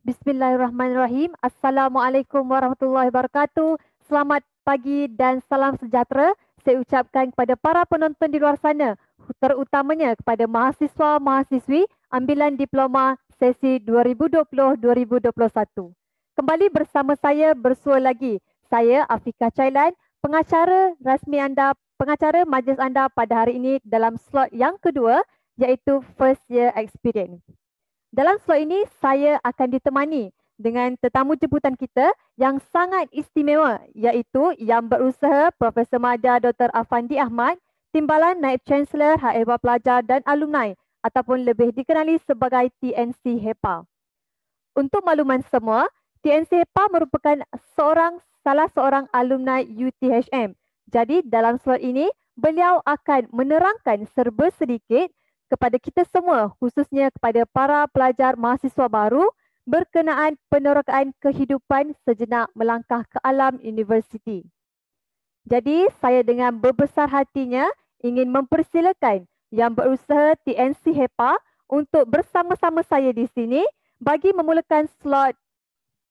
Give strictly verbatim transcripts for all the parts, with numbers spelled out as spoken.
Bismillahirrahmanirrahim. Assalamualaikum warahmatullahi wabarakatuh. Selamat pagi dan salam sejahtera saya ucapkan kepada para penonton di luar sana, terutamanya kepada mahasiswa-mahasiswi ambilan diploma sesi dua ribu dua puluh dua ribu dua puluh satu. Kembali bersama saya bersua lagi. Saya Afika Cailan, pengacara rasmi anda, pengacara majlis anda pada hari ini dalam slot yang kedua iaitu First Year Experience. Dalam slot ini, saya akan ditemani dengan tetamu jemputan kita yang sangat istimewa iaitu yang berusaha Profesor Madya Doktor Afandi Ahmad, Timbalan Naib Chancellor Hak Ehwal Pelajar dan Alumni ataupun lebih dikenali sebagai T N C HEPA. Untuk makluman semua, T N C HEPA merupakan seorang salah seorang alumni U T H M. Jadi dalam slot ini, beliau akan menerangkan serba sedikit kepada kita semua, khususnya kepada para pelajar mahasiswa baru berkenaan penerokaan kehidupan sejenak melangkah ke alam universiti. Jadi, saya dengan berbesar hatinya ingin mempersilakan yang berusaha T N C HEPA untuk bersama-sama saya di sini bagi memulakan slot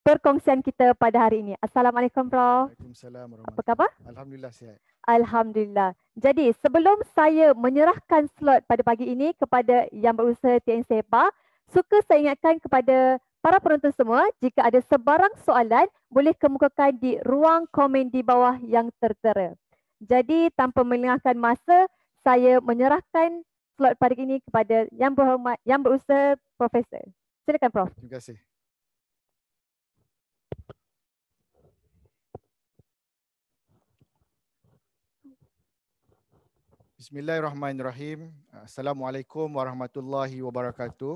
perkongsian kita pada hari ini. Assalamualaikum, Prof Waalaikumsalam. Apa khabar? Alhamdulillah, sihat. Alhamdulillah. Jadi sebelum saya menyerahkan slot pada pagi ini kepada yang berusaha T N C HEPA, suka saya ingatkan kepada para penonton semua, jika ada sebarang soalan boleh kemukakan di ruang komen di bawah yang tertera. Jadi tanpa melengahkan masa, saya menyerahkan slot pada ini kepada yang berhormat yang berusaha Profesor. Silakan, Prof Terima kasih. Bismillahirrahmanirrahim. Assalamualaikum warahmatullahi wabarakatuh.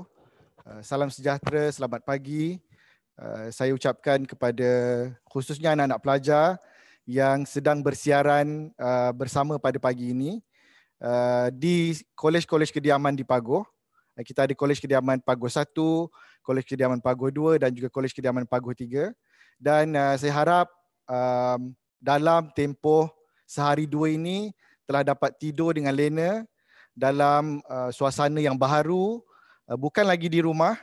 Salam sejahtera, selamat pagi. Saya ucapkan kepada khususnya anak-anak pelajar yang sedang bersiaran bersama pada pagi ini di kolej-kolej kediaman di Pagoh. Kita ada kolej kediaman Pagoh satu, kolej kediaman Pagoh dua dan juga kolej kediaman Pagoh tiga. Dan saya harap dalam tempoh sehari dua ini telah dapat tidur dengan lena dalam uh, suasana yang baharu, uh, bukan lagi di rumah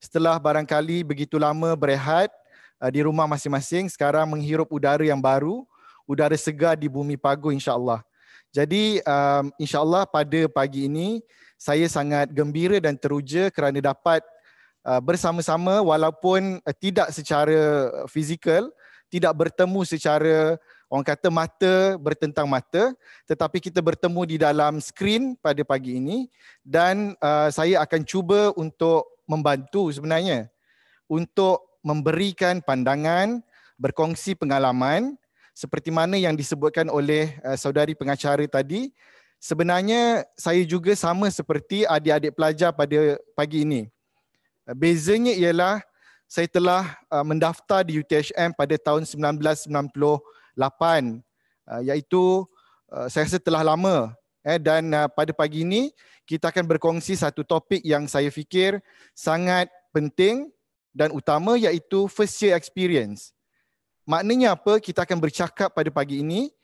setelah barangkali begitu lama berehat uh, di rumah masing-masing. Sekarang menghirup udara yang baru, udara segar di bumi Pagoh, insya-Allah. Jadi um, insya-Allah pada pagi ini saya sangat gembira dan teruja kerana dapat uh, bersama-sama walaupun uh, tidak secara fizikal, tidak bertemu secara orang kata mata bertentang mata, tetapi kita bertemu di dalam skrin pada pagi ini dan uh, saya akan cuba untuk membantu sebenarnya untuk memberikan pandangan, berkongsi pengalaman seperti mana yang disebutkan oleh uh, saudari pengacara tadi. Sebenarnya saya juga sama seperti adik-adik pelajar pada pagi ini. Uh, bezanya ialah saya telah uh, mendaftar di U T H M pada tahun seribu sembilan ratus sembilan puluh lapan, iaitu saya rasa telah lama, dan pada pagi ini kita akan berkongsi satu topik yang saya fikir sangat penting dan utama iaitu first year experience. Maknanya apa? Kita akan bercakap pada pagi ini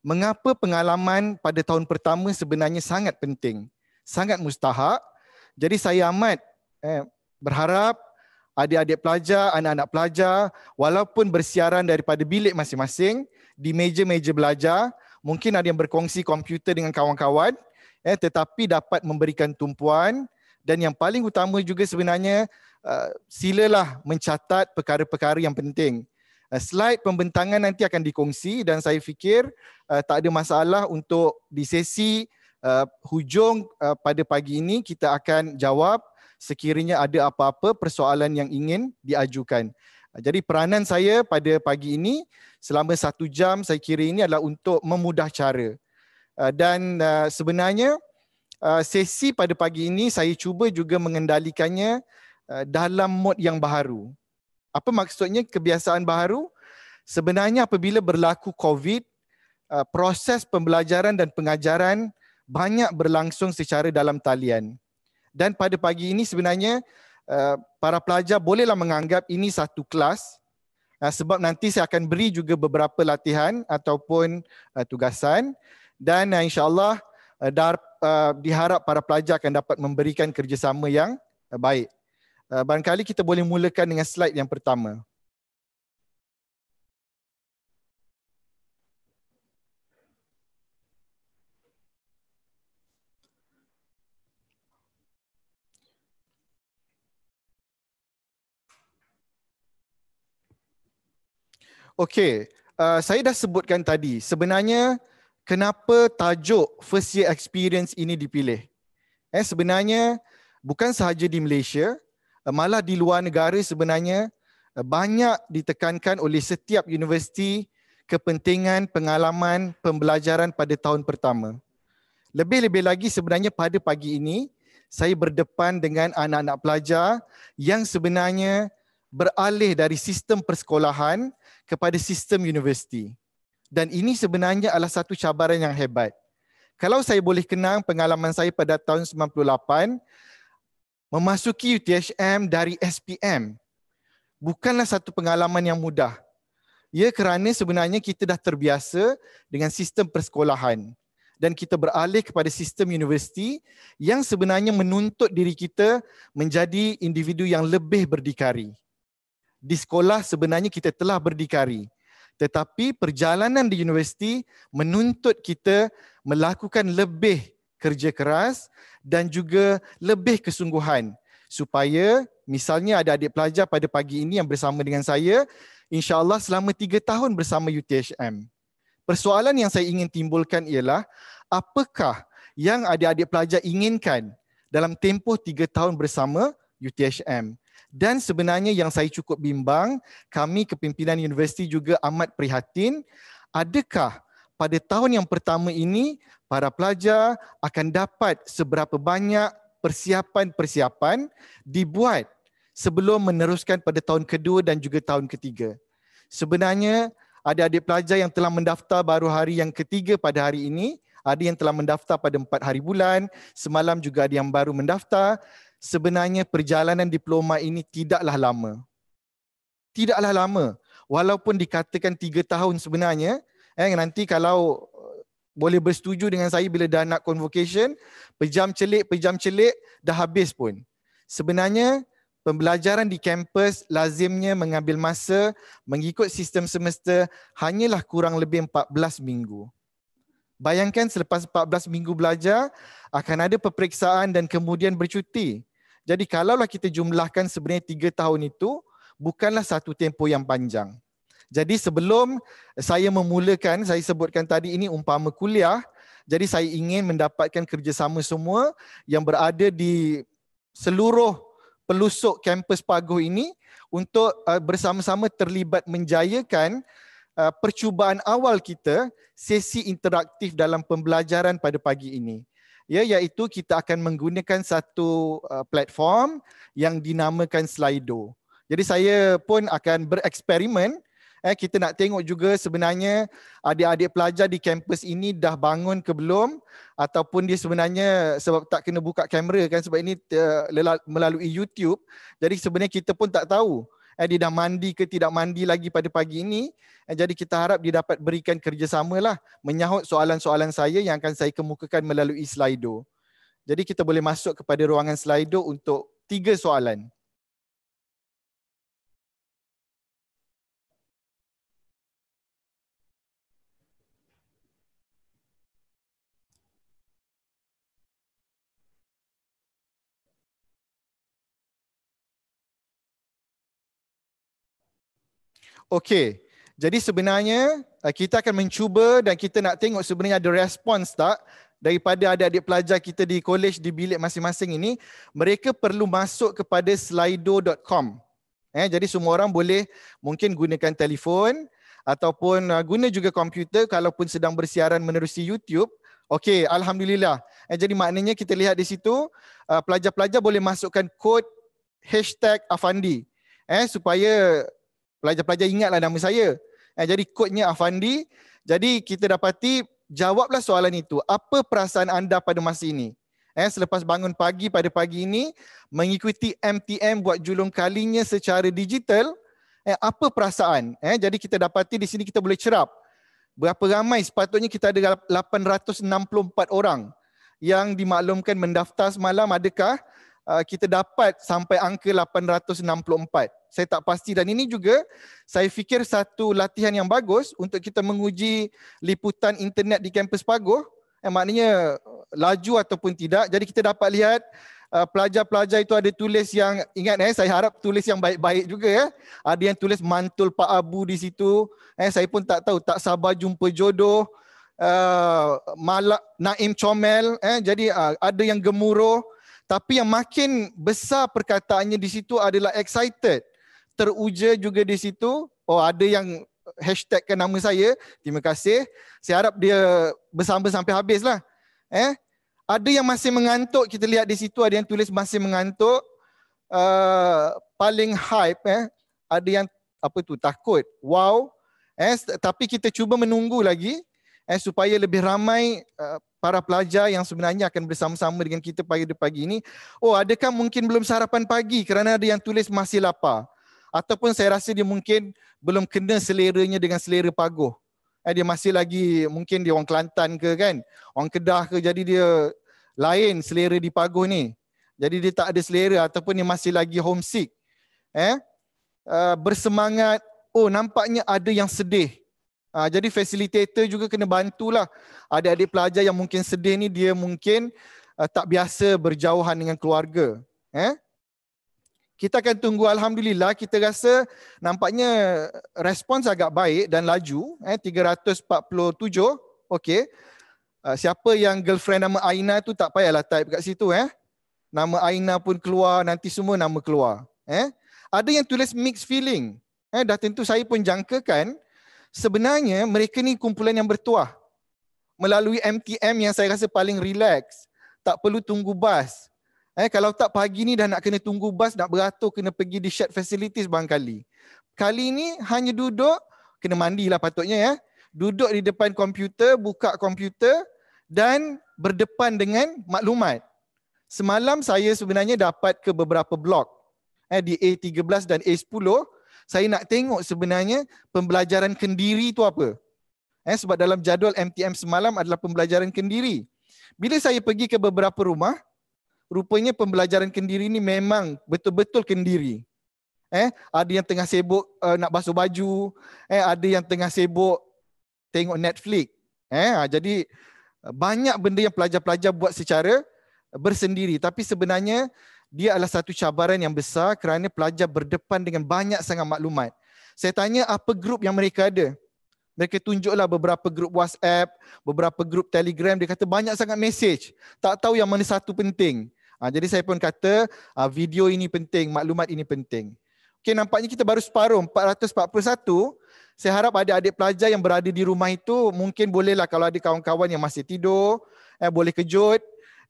mengapa pengalaman pada tahun pertama sebenarnya sangat penting, sangat mustahak. Jadi saya amat berharap adik-adik pelajar, anak-anak pelajar walaupun bersiaran daripada bilik masing-masing di meja-meja belajar, mungkin ada yang berkongsi komputer dengan kawan-kawan, eh, tetapi dapat memberikan tumpuan. Dan yang paling utama juga sebenarnya uh, silalah mencatat perkara-perkara yang penting. Uh, slide pembentangan nanti akan dikongsi dan saya fikir uh, tak ada masalah untuk di sesi uh, hujung uh, pada pagi ini kita akan jawab sekiranya ada apa-apa persoalan yang ingin diajukan. Jadi peranan saya pada pagi ini selama satu jam saya kira ini adalah untuk memudah cara. Dan sebenarnya sesi pada pagi ini saya cuba juga mengendalikannya dalam mod yang baharu. Apa maksudnya kebiasaan baharu? Sebenarnya apabila berlaku COVID, proses pembelajaran dan pengajaran banyak berlangsung secara dalam talian. Dan pada pagi ini sebenarnya para pelajar bolehlah menganggap ini satu kelas sebab nanti saya akan beri juga beberapa latihan ataupun tugasan dan insya-Allah diharap para pelajar akan dapat memberikan kerjasama yang baik. Uh, barangkali kita boleh mulakan dengan slide yang pertama. Okey, uh, saya dah sebutkan tadi sebenarnya kenapa tajuk first year experience ini dipilih. Eh, sebenarnya bukan sahaja di Malaysia, uh, malah di luar negara sebenarnya uh, banyak ditekankan oleh setiap universiti kepentingan pengalaman pembelajaran pada tahun pertama. Lebih-lebih lagi sebenarnya pada pagi ini saya berdepan dengan anak-anak pelajar yang sebenarnya beralih dari sistem persekolahan kepada sistem universiti. Dan ini sebenarnya adalah satu cabaran yang hebat. Kalau saya boleh kenang pengalaman saya pada tahun sembilan puluh lapan, memasuki U T H M dari S P M bukanlah satu pengalaman yang mudah. Ya, kerana sebenarnya kita dah terbiasa dengan sistem persekolahan dan kita beralih kepada sistem universiti yang sebenarnya menuntut diri kita menjadi individu yang lebih berdikari. Di sekolah sebenarnya kita telah berdikari, tetapi perjalanan di universiti menuntut kita melakukan lebih kerja keras dan juga lebih kesungguhan. Supaya misalnya ada adik pelajar pada pagi ini yang bersama dengan saya, insyaAllah selama tiga tahun bersama U T H M. Persoalan yang saya ingin timbulkan ialah apakah yang adik-adik pelajar inginkan dalam tempoh tiga tahun bersama U T H M. Dan sebenarnya yang saya cukup bimbang, kami kepimpinan universiti juga amat prihatin, adakah pada tahun yang pertama ini para pelajar akan dapat seberapa banyak persiapan-persiapan dibuat sebelum meneruskan pada tahun kedua dan juga tahun ketiga. Sebenarnya adik-adik pelajar yang telah mendaftar baru hari yang ketiga pada hari ini, ada yang telah mendaftar pada empat hari bulan, semalam juga ada yang baru mendaftar. Sebenarnya perjalanan diploma ini tidaklah lama. Tidaklah lama. Walaupun dikatakan tiga tahun sebenarnya, eh, nanti kalau boleh bersetuju dengan saya bila dah nak convocation, pejam celik, pejam celik, dah habis pun. Sebenarnya, pembelajaran di kampus lazimnya mengambil masa mengikut sistem semester hanyalah kurang lebih empat belas minggu. Bayangkan selepas empat belas minggu belajar, akan ada peperiksaan dan kemudian bercuti. Jadi kalaulah kita jumlahkan sebenarnya tiga tahun itu, bukanlah satu tempoh yang panjang. Jadi sebelum saya memulakan, saya sebutkan tadi ini umpama kuliah. Jadi saya ingin mendapatkan kerjasama semua yang berada di seluruh pelusuk kampus Pagoh ini untuk bersama-sama terlibat menjayakan percubaan awal kita, sesi interaktif dalam pembelajaran pada pagi ini. Ya, iaitu kita akan menggunakan satu uh, platform yang dinamakan Slido. Jadi saya pun akan bereksperimen. Eh, kita nak tengok juga sebenarnya adik-adik pelajar di kampus ini dah bangun ke belum. Ataupun dia sebenarnya sebab tak kena buka kamera kan sebab ini uh, melalui YouTube. Jadi sebenarnya kita pun tak tahu. Eh, dia dah mandi ke tidak mandi lagi pada pagi ini. Eh, jadi kita harap dia dapat berikan kerjasama lah menyahut soalan-soalan saya yang akan saya kemukakan melalui Slido. Jadi kita boleh masuk kepada ruangan Slido untuk tiga soalan. Okey, jadi sebenarnya kita akan mencuba dan kita nak tengok sebenarnya ada respons tak daripada adik-adik pelajar kita di college di bilik masing-masing ini. Mereka perlu masuk kepada slido dot com. Eh, jadi semua orang boleh mungkin gunakan telefon ataupun guna juga komputer kalaupun sedang bersiaran menerusi YouTube. Okey, Alhamdulillah. Eh, jadi maknanya kita lihat di situ pelajar-pelajar boleh masukkan kod hashtag Afandi eh, supaya pelajar-pelajar ingatlah nama saya. Eh, jadi kodnya Afandi. Jadi kita dapati jawablah soalan itu. Apa perasaan anda pada masa ini? Eh, selepas bangun pagi pada pagi ini, mengikuti M T M buat julung kalinya secara digital, eh, apa perasaan? Eh, jadi kita dapati di sini kita boleh cerap. Berapa ramai sepatutnya kita ada lapan ratus enam puluh empat orang yang dimaklumkan mendaftar semalam, adakah kita dapat sampai angka lapan ratus enam puluh empat. Saya tak pasti, dan ini juga saya fikir satu latihan yang bagus untuk kita menguji liputan internet di kampus Pagoh. Eh, maknanya laju ataupun tidak. Jadi kita dapat lihat pelajar-pelajar itu ada tulis yang, ingat eh, saya harap tulis yang baik-baik juga ya. Ada yang tulis mantul Pak Abu di situ. Eh, saya pun tak tahu, tak sabar jumpa jodoh. Uh, malak Naim Comel. Eh, jadi uh, ada yang gemuruh. Tapi yang makin besar perkataannya di situ adalah excited. Teruja juga di situ. Oh, ada yang hashtagkan nama saya. Terima kasih. Saya harap dia bersama sampai habislah. Eh? Ada yang masih mengantuk, kita lihat di situ ada yang tulis masih mengantuk. Uh, paling hype eh ada yang apa tu takut. Wow. Eh tapi kita cuba menunggu lagi eh supaya lebih ramai uh, para pelajar yang sebenarnya akan bersama-sama dengan kita pada pagi ini. Oh, adakah mungkin belum sarapan pagi kerana ada yang tulis masih lapar, ataupun saya rasa dia mungkin belum kena seleranya dengan selera Pagoh. Dia masih lagi, mungkin dia orang Kelantan ke kan, orang Kedah ke, jadi dia lain selera di Pagoh ni. Jadi dia tak ada selera, ataupun dia masih lagi homesick. Eh? Uh, bersemangat, oh nampaknya ada yang sedih. Uh, jadi facilitator juga kena bantulah. Ada adik pelajar yang mungkin sedih ni, dia mungkin uh, tak biasa berjauhan dengan keluarga. Eh? Kita akan tunggu, alhamdulillah kita rasa nampaknya respons agak baik dan laju eh tiga ratus empat puluh tujuh. Okey. Uh, siapa yang girlfriend nama Aina tu tak payahlah type kat situ eh. Nama Aina pun keluar, nanti semua nama keluar eh. Ada yang tulis mixed feeling. Eh dah tentu saya pun jangkakan sebenarnya mereka ni kumpulan yang bertuah. Melalui M T M yang saya rasa paling relax, tak perlu tunggu bas. Eh, kalau tak pagi ni dah nak kena tunggu bas, nak beratur, kena pergi di shared facilities barangkali. Kali ni hanya duduk, kena mandilah patutnya ya. Duduk di depan komputer, buka komputer dan berdepan dengan maklumat. Semalam saya sebenarnya dapat ke beberapa blog eh, di A tiga belas dan A sepuluh. Saya nak tengok sebenarnya pembelajaran kendiri tu apa. Eh, sebab dalam jadual M T M semalam adalah pembelajaran kendiri. Bila saya pergi ke beberapa rumah, rupanya pembelajaran kendiri ni memang betul-betul kendiri. Eh, ada yang tengah sibuk uh, nak basuh baju, eh ada yang tengah sibuk tengok Netflix. Eh, jadi banyak benda yang pelajar-pelajar buat secara bersendiri, tapi sebenarnya dia adalah satu cabaran yang besar kerana pelajar berdepan dengan banyak sangat maklumat. Saya tanya apa grup yang mereka ada. Mereka tunjuklah beberapa grup WhatsApp, beberapa grup Telegram. Dia kata banyak sangat mesej. Tak tahu yang mana satu penting. Ha, jadi saya pun kata ha, video ini penting, maklumat ini penting. Okey, nampaknya kita baru separuh, empat ratus empat puluh satu. Saya harap adik-adik pelajar yang berada di rumah itu mungkin bolehlah kalau ada kawan-kawan yang masih tidur, eh, boleh kejut,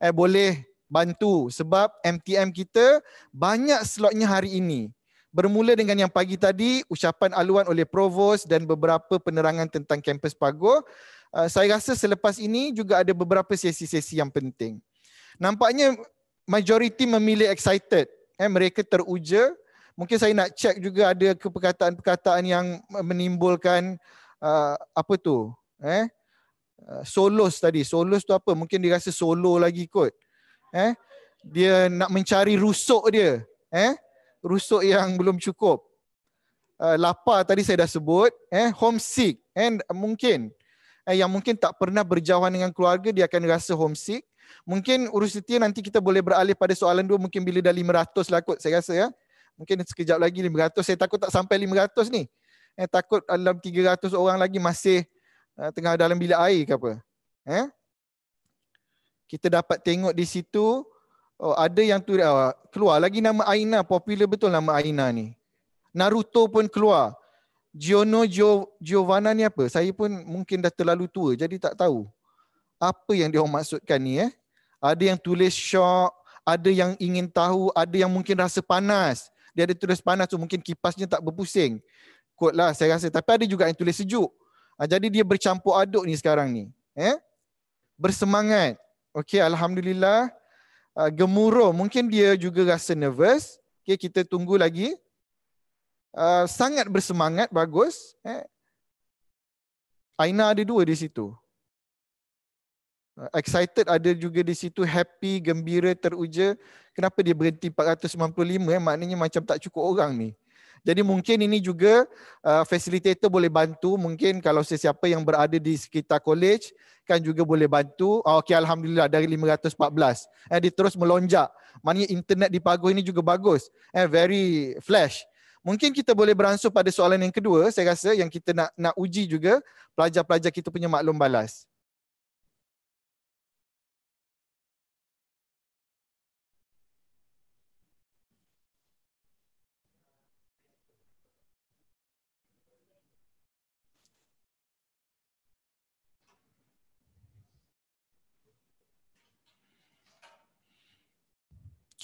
eh, boleh bantu. Sebab M T M kita banyak slotnya hari ini. Bermula dengan yang pagi tadi, ucapan aluan oleh Provost dan beberapa penerangan tentang kampus Pagoh. Uh, saya rasa selepas ini juga ada beberapa sesi-sesi yang penting. Nampaknya majoriti memilih excited. Eh, mereka teruja. Mungkin saya nak cek juga ada ke perkataan-perkataan yang menimbulkan uh, apa tu? Eh, uh, solos tadi. Solos tu apa? Mungkin dia rasa solo lagi kot. Eh, dia nak mencari rusuk dia. Eh? Rusuk yang belum cukup. Uh, lapar tadi saya dah sebut. Eh, homesick. And mungkin. Eh, yang mungkin tak pernah berjauhan dengan keluarga, dia akan rasa homesick. Mungkin urus setia nanti kita boleh beralih pada soalan dua. Mungkin bila dah lima ratus lah kot saya rasa ya. Mungkin sekejap lagi lima ratus. Saya takut tak sampai lima ratus ni. Eh, takut dalam tiga ratus orang lagi masih uh, tengah dalam bilik air ke apa. Eh? Kita dapat tengok di situ. Oh, ada yang tu uh, keluar lagi nama Aina, popular betul nama Aina ni. Naruto pun keluar. Giono Gio, Giovanna ni apa? Saya pun mungkin dah terlalu tua jadi tak tahu apa yang dia maksudkan ni eh. Ada yang tulis shock, ada yang ingin tahu, ada yang mungkin rasa panas. Dia ada tulis panas tu mungkin kipasnya tak berpusing. Kot lah saya rasa, tapi ada juga yang tulis sejuk. Uh, jadi dia bercampur aduk ni sekarang ni, eh? Bersemangat. Okey, alhamdulillah. Uh, gemuruh, mungkin dia juga rasa nervous. Okay, kita tunggu lagi. Uh, sangat bersemangat, bagus. Eh. Aina ada dua di situ. Excited ada juga di situ, happy, gembira, teruja. Kenapa dia berhenti empat ratus sembilan puluh lima? Eh? Maknanya macam tak cukup orang ni. Jadi mungkin ini juga uh, facilitator boleh bantu. Mungkin kalau sesiapa yang berada di sekitar college kan juga boleh bantu. Oh, okey, alhamdulillah dari lima ratus empat belas. Eh, dia terus melonjak. Maknanya internet di Pagoh ini juga bagus. Eh, very flash. Mungkin kita boleh beransur pada soalan yang kedua. Saya rasa yang kita nak nak uji juga pelajar-pelajar kita punya maklum balas.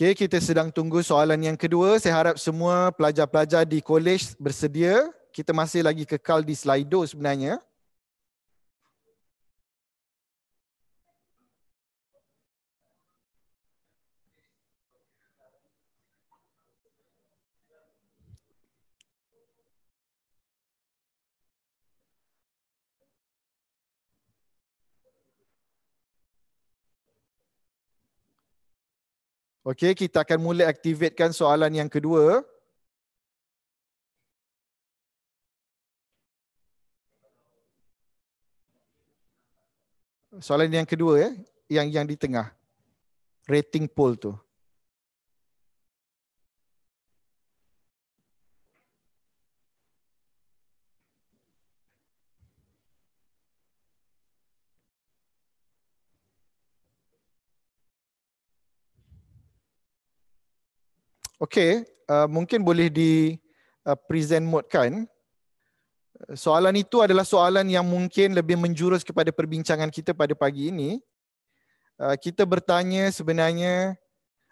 Okay, kita sedang tunggu soalan yang kedua. Saya harap semua pelajar-pelajar di college bersedia. Kita masih lagi kekal di Slido sebenarnya. Okey, kita akan mula aktifkan soalan yang kedua. Soalan yang kedua eh, yang yang di tengah. Rating poll tu. Okey, uh, mungkin boleh di uh, present mode kan. Soalan itu adalah soalan yang mungkin lebih menjurus kepada perbincangan kita pada pagi ini. Uh, kita bertanya sebenarnya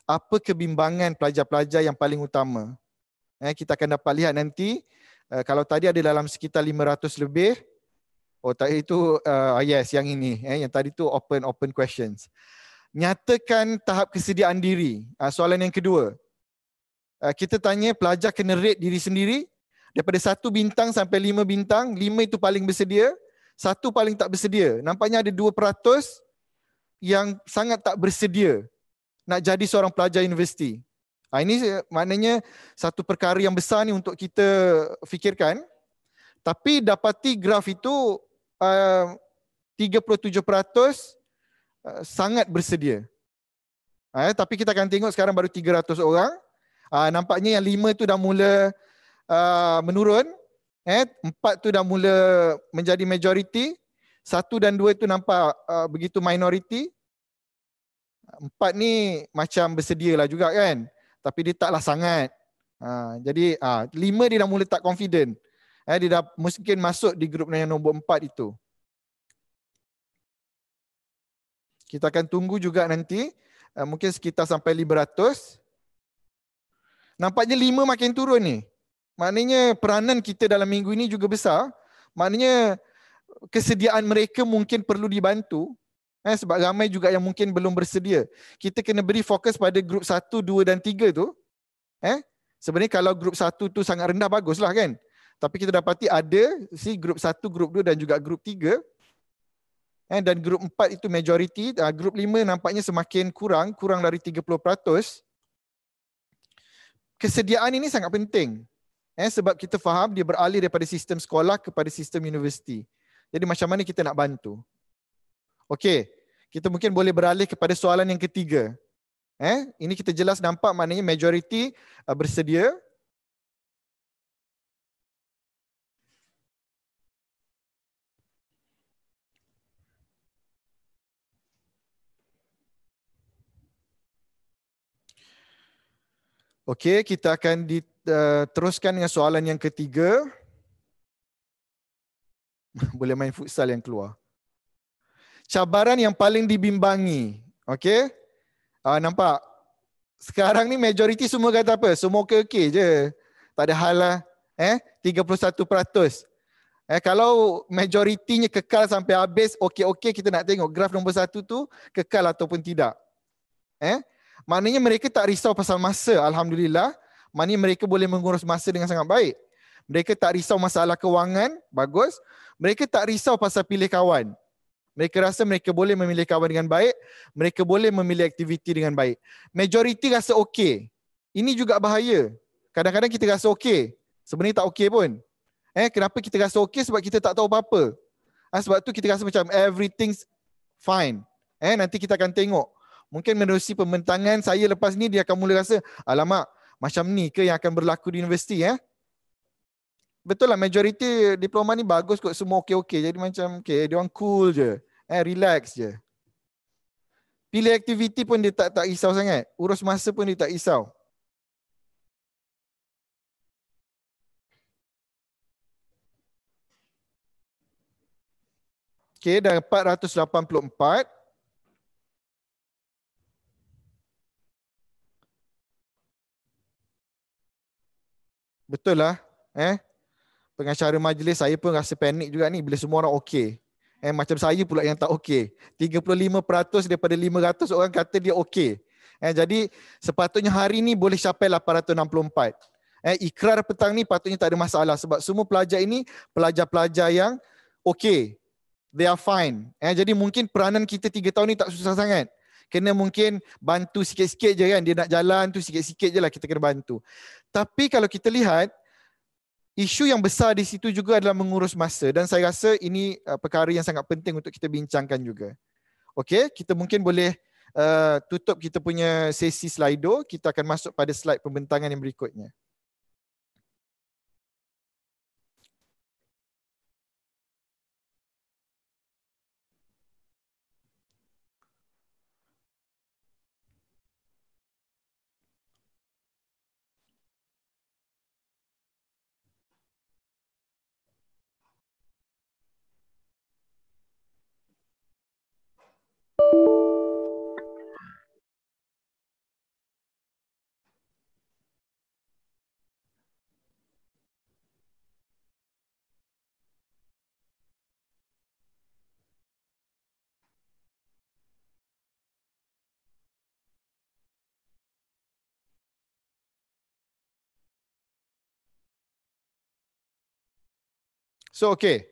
apa kebimbangan pelajar-pelajar yang paling utama. Eh, kita akan dapat lihat nanti uh, kalau tadi ada dalam sekitar lima ratus lebih. Oh tak, itu uh, yes yang ini. Eh, yang tadi tu open open questions. Nyatakan tahap kesediaan diri. Uh, soalan yang kedua. Kita tanya pelajar kena rate diri sendiri daripada satu bintang sampai lima bintang. Lima itu paling bersedia, satu paling tak bersedia. Nampaknya ada dua peratus yang sangat tak bersedia nak jadi seorang pelajar universiti. Ha, ini maknanya satu perkara yang besar ni untuk kita fikirkan. Tapi dapati graf itu uh, tiga puluh tujuh peratus sangat bersedia. Ha, tapi kita akan tengok sekarang baru tiga ratus orang. Uh, nampaknya yang lima tu dah mula uh, menurun, eh, empat tu dah mula menjadi majoriti, satu dan dua tu nampak uh, begitu minoriti, empat ni macam bersedia lah juga kan, tapi dia taklah sangat. Uh, jadi uh, lima dia dah mula tak confident, eh, dia dah mungkin masuk di grup yang nombor empat itu. Kita akan tunggu juga nanti, uh, mungkin sekitar sampai lima ratus. Nampaknya lima makin turun ni. Maknanya peranan kita dalam minggu ini juga besar. Maknanya kesediaan mereka mungkin perlu dibantu. Eh, sebab ramai juga yang mungkin belum bersedia. Kita kena beri fokus pada grup satu, dua dan tiga tu. Eh, sebenarnya kalau grup satu tu sangat rendah, baguslah kan. Tapi kita dapati ada si grup satu, grup dua dan juga grup tiga. Eh, dan grup empat itu majoriti. Uh, grup lima nampaknya semakin kurang. Kurang dari tiga puluh peratus. Kesediaan ini sangat penting, eh, sebab kita faham dia beralih daripada sistem sekolah kepada sistem universiti. Jadi macam mana kita nak bantu? Okey, kita mungkin boleh beralih kepada soalan yang ketiga. Eh, ini kita jelas nampak maknanya majoriti uh, bersedia. Okey, kita akan diteruskan dengan soalan yang ketiga. Boleh main futsal yang keluar. Cabaran yang paling dibimbangi. Okey. Ah, nampak? Sekarang ni majoriti semua kata apa? Semua okey-okey je. Tak ada hal lah. Eh, tiga puluh satu peratus. Eh, kalau majoritinya kekal sampai habis, okey-okey, kita nak tengok graf nombor satu tu kekal ataupun tidak. Eh? Maknanya mereka tak risau pasal masa, alhamdulillah. Maknanya mereka boleh mengurus masa dengan sangat baik. Mereka tak risau masalah kewangan, bagus. Mereka tak risau pasal pilih kawan. Mereka rasa mereka boleh memilih kawan dengan baik, mereka boleh memilih aktiviti dengan baik. Majoriti rasa okey. Ini juga bahaya. Kadang-kadang kita rasa okey, sebenarnya tak okey pun. Eh, kenapa kita rasa okey? Sebab kita tak tahu apa-apa. Ha, sebab tu kita rasa macam everything's fine. Eh, nanti kita akan tengok. Mungkin menerusi pembentangan saya lepas ni, dia akan mula rasa, alamak, macam ni ke yang akan berlaku di universiti? Eh? Betul lah, majoriti diploma ni bagus kot, semua okey-okey. Jadi macam, okay, dia orang cool je. Eh, relax je. Pilih aktiviti pun dia tak tak risau sangat. Urus masa pun dia tak risau. Okay, dah empat ratus lapan puluh empat. Betul lah. Eh? Pengacara majlis, saya pun rasa panik juga ni bila semua orang okey. Eh, macam saya pula yang tak okey. tiga puluh lima peratus daripada lima ratus orang kata dia okey. Eh, jadi sepatutnya hari ni boleh capai lapan ratus enam puluh empat. Eh, ikrar petang ni patutnya tak ada masalah sebab semua pelajar ini pelajar-pelajar yang okey. They are fine. Eh, jadi mungkin peranan kita tiga tahun ni tak susah sangat. Kena mungkin bantu sikit-sikit je kan. Dia nak jalan tu sikit-sikit je lah kita kena bantu. Tapi kalau kita lihat, isu yang besar di situ juga adalah mengurus masa dan saya rasa ini uh, perkara yang sangat penting untuk kita bincangkan juga. Okey, kita mungkin boleh uh, tutup kita punya sesi Slido, kita akan masuk pada slide pembentangan yang berikutnya. So okay,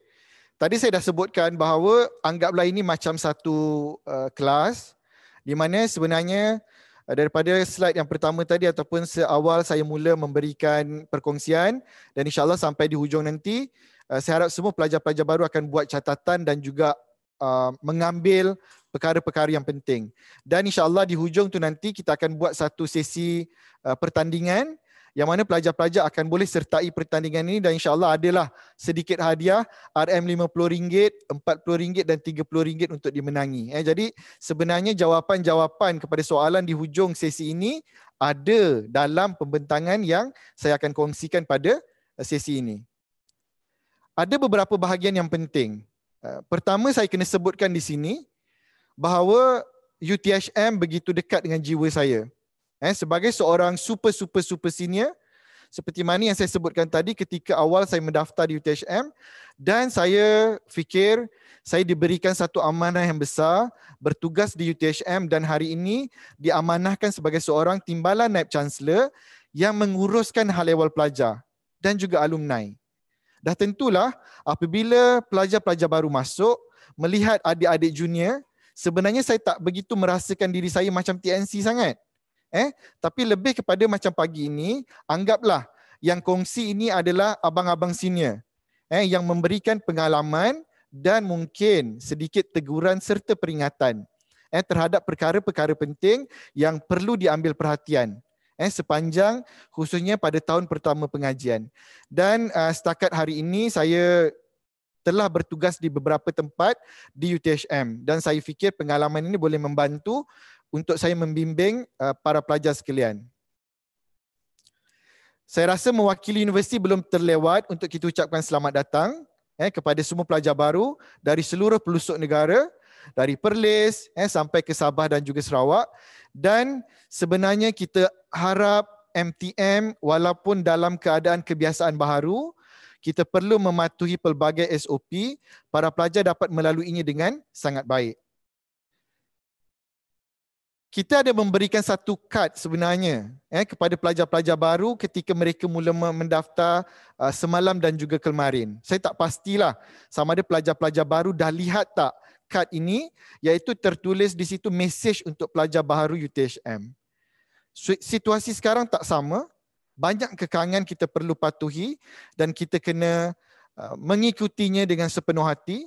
tadi saya dah sebutkan bahawa anggaplah ini macam satu uh, kelas di mana sebenarnya uh, daripada slide yang pertama tadi ataupun seawal saya mula memberikan perkongsian dan insyaAllah sampai di hujung nanti uh, saya harap semua pelajar-pelajar baru akan buat catatan dan juga uh, mengambil perkara-perkara yang penting. Dan insyaAllah di hujung tu nanti kita akan buat satu sesi uh, pertandingan yang mana pelajar-pelajar akan boleh sertai pertandingan ini dan insyaAllah adalah sedikit hadiah R M lima puluh ringgit, empat puluh ringgit dan tiga puluh ringgit untuk dimenangi. Eh, jadi sebenarnya jawapan-jawapan kepada soalan di hujung sesi ini ada dalam pembentangan yang saya akan kongsikan pada sesi ini. Ada beberapa bahagian yang penting. Pertama, saya kena sebutkan di sini bahawa U T H M begitu dekat dengan jiwa saya. Eh, sebagai seorang super super super senior, seperti mana yang saya sebutkan tadi ketika awal saya mendaftar di U T H M, dan saya fikir saya diberikan satu amanah yang besar bertugas di U T H M dan hari ini diamanahkan sebagai seorang timbalan Naib Chancellor yang menguruskan hal ehwal pelajar dan juga alumni. Dah tentulah apabila pelajar-pelajar baru masuk, melihat adik-adik junior, sebenarnya saya tak begitu merasakan diri saya macam T N C sangat. Eh, tapi lebih kepada macam pagi ini, anggaplah yang kongsi ini adalah abang-abang senior eh, yang memberikan pengalaman dan mungkin sedikit teguran serta peringatan eh, terhadap perkara-perkara penting yang perlu diambil perhatian eh, sepanjang khususnya pada tahun pertama pengajian. Dan uh, setakat hari ini saya telah bertugas di beberapa tempat di U T H M dan saya fikir pengalaman ini boleh membantu untuk saya membimbing uh, para pelajar sekalian. Saya rasa mewakili universiti belum terlewat untuk kita ucapkan selamat datang eh, kepada semua pelajar baru dari seluruh pelosok negara, dari Perlis eh, sampai ke Sabah dan juga Sarawak. Dan sebenarnya kita harap M T M walaupun dalam keadaan kebiasaan baharu, kita perlu mematuhi pelbagai S O P, para pelajar dapat melaluinya dengan sangat baik. Kita ada memberikan satu kad sebenarnya eh, kepada pelajar-pelajar baru ketika mereka mula mendaftar uh, semalam dan juga kemarin. Saya tak pastilah sama ada pelajar-pelajar baru dah lihat tak card ini, iaitu tertulis di situ mesej untuk pelajar baharu U T H M. Situasi sekarang tak sama, banyak kekangan kita perlu patuhi dan kita kena mengikutinya dengan sepenuh hati,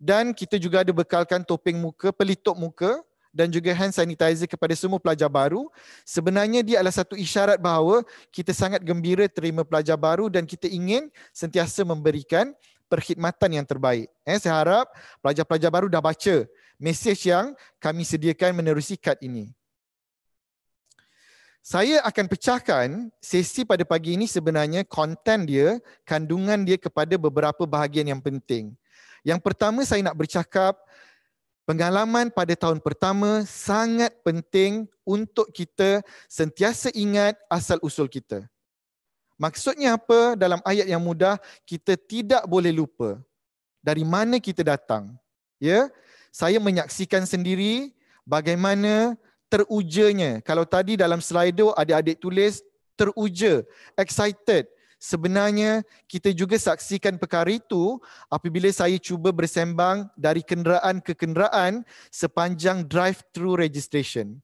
dan kita juga ada bekalkan topeng muka, pelitup muka dan juga hand sanitizer kepada semua pelajar baru. Sebenarnya dia adalah satu isyarat bahawa kita sangat gembira terima pelajar baru dan kita ingin sentiasa memberikan perkhidmatan yang terbaik. Eh, saya harap pelajar-pelajar baru dah baca mesej yang kami sediakan menerusi kad ini. Saya akan pecahkan sesi pada pagi ini, sebenarnya konten dia, kandungan dia kepada beberapa bahagian yang penting. Yang pertama, saya nak bercakap pengalaman pada tahun pertama sangat penting untuk kita sentiasa ingat asal-usul kita. Maksudnya apa? Dalam ayat yang mudah, kita tidak boleh lupa dari mana kita datang. Ya, saya menyaksikan sendiri bagaimana terujanya. Kalau tadi dalam Slido adik-adik tulis teruja, excited. Sebenarnya kita juga saksikan perkara itu apabila saya cuba bersembang dari kenderaan ke kenderaan sepanjang drive-thru registration.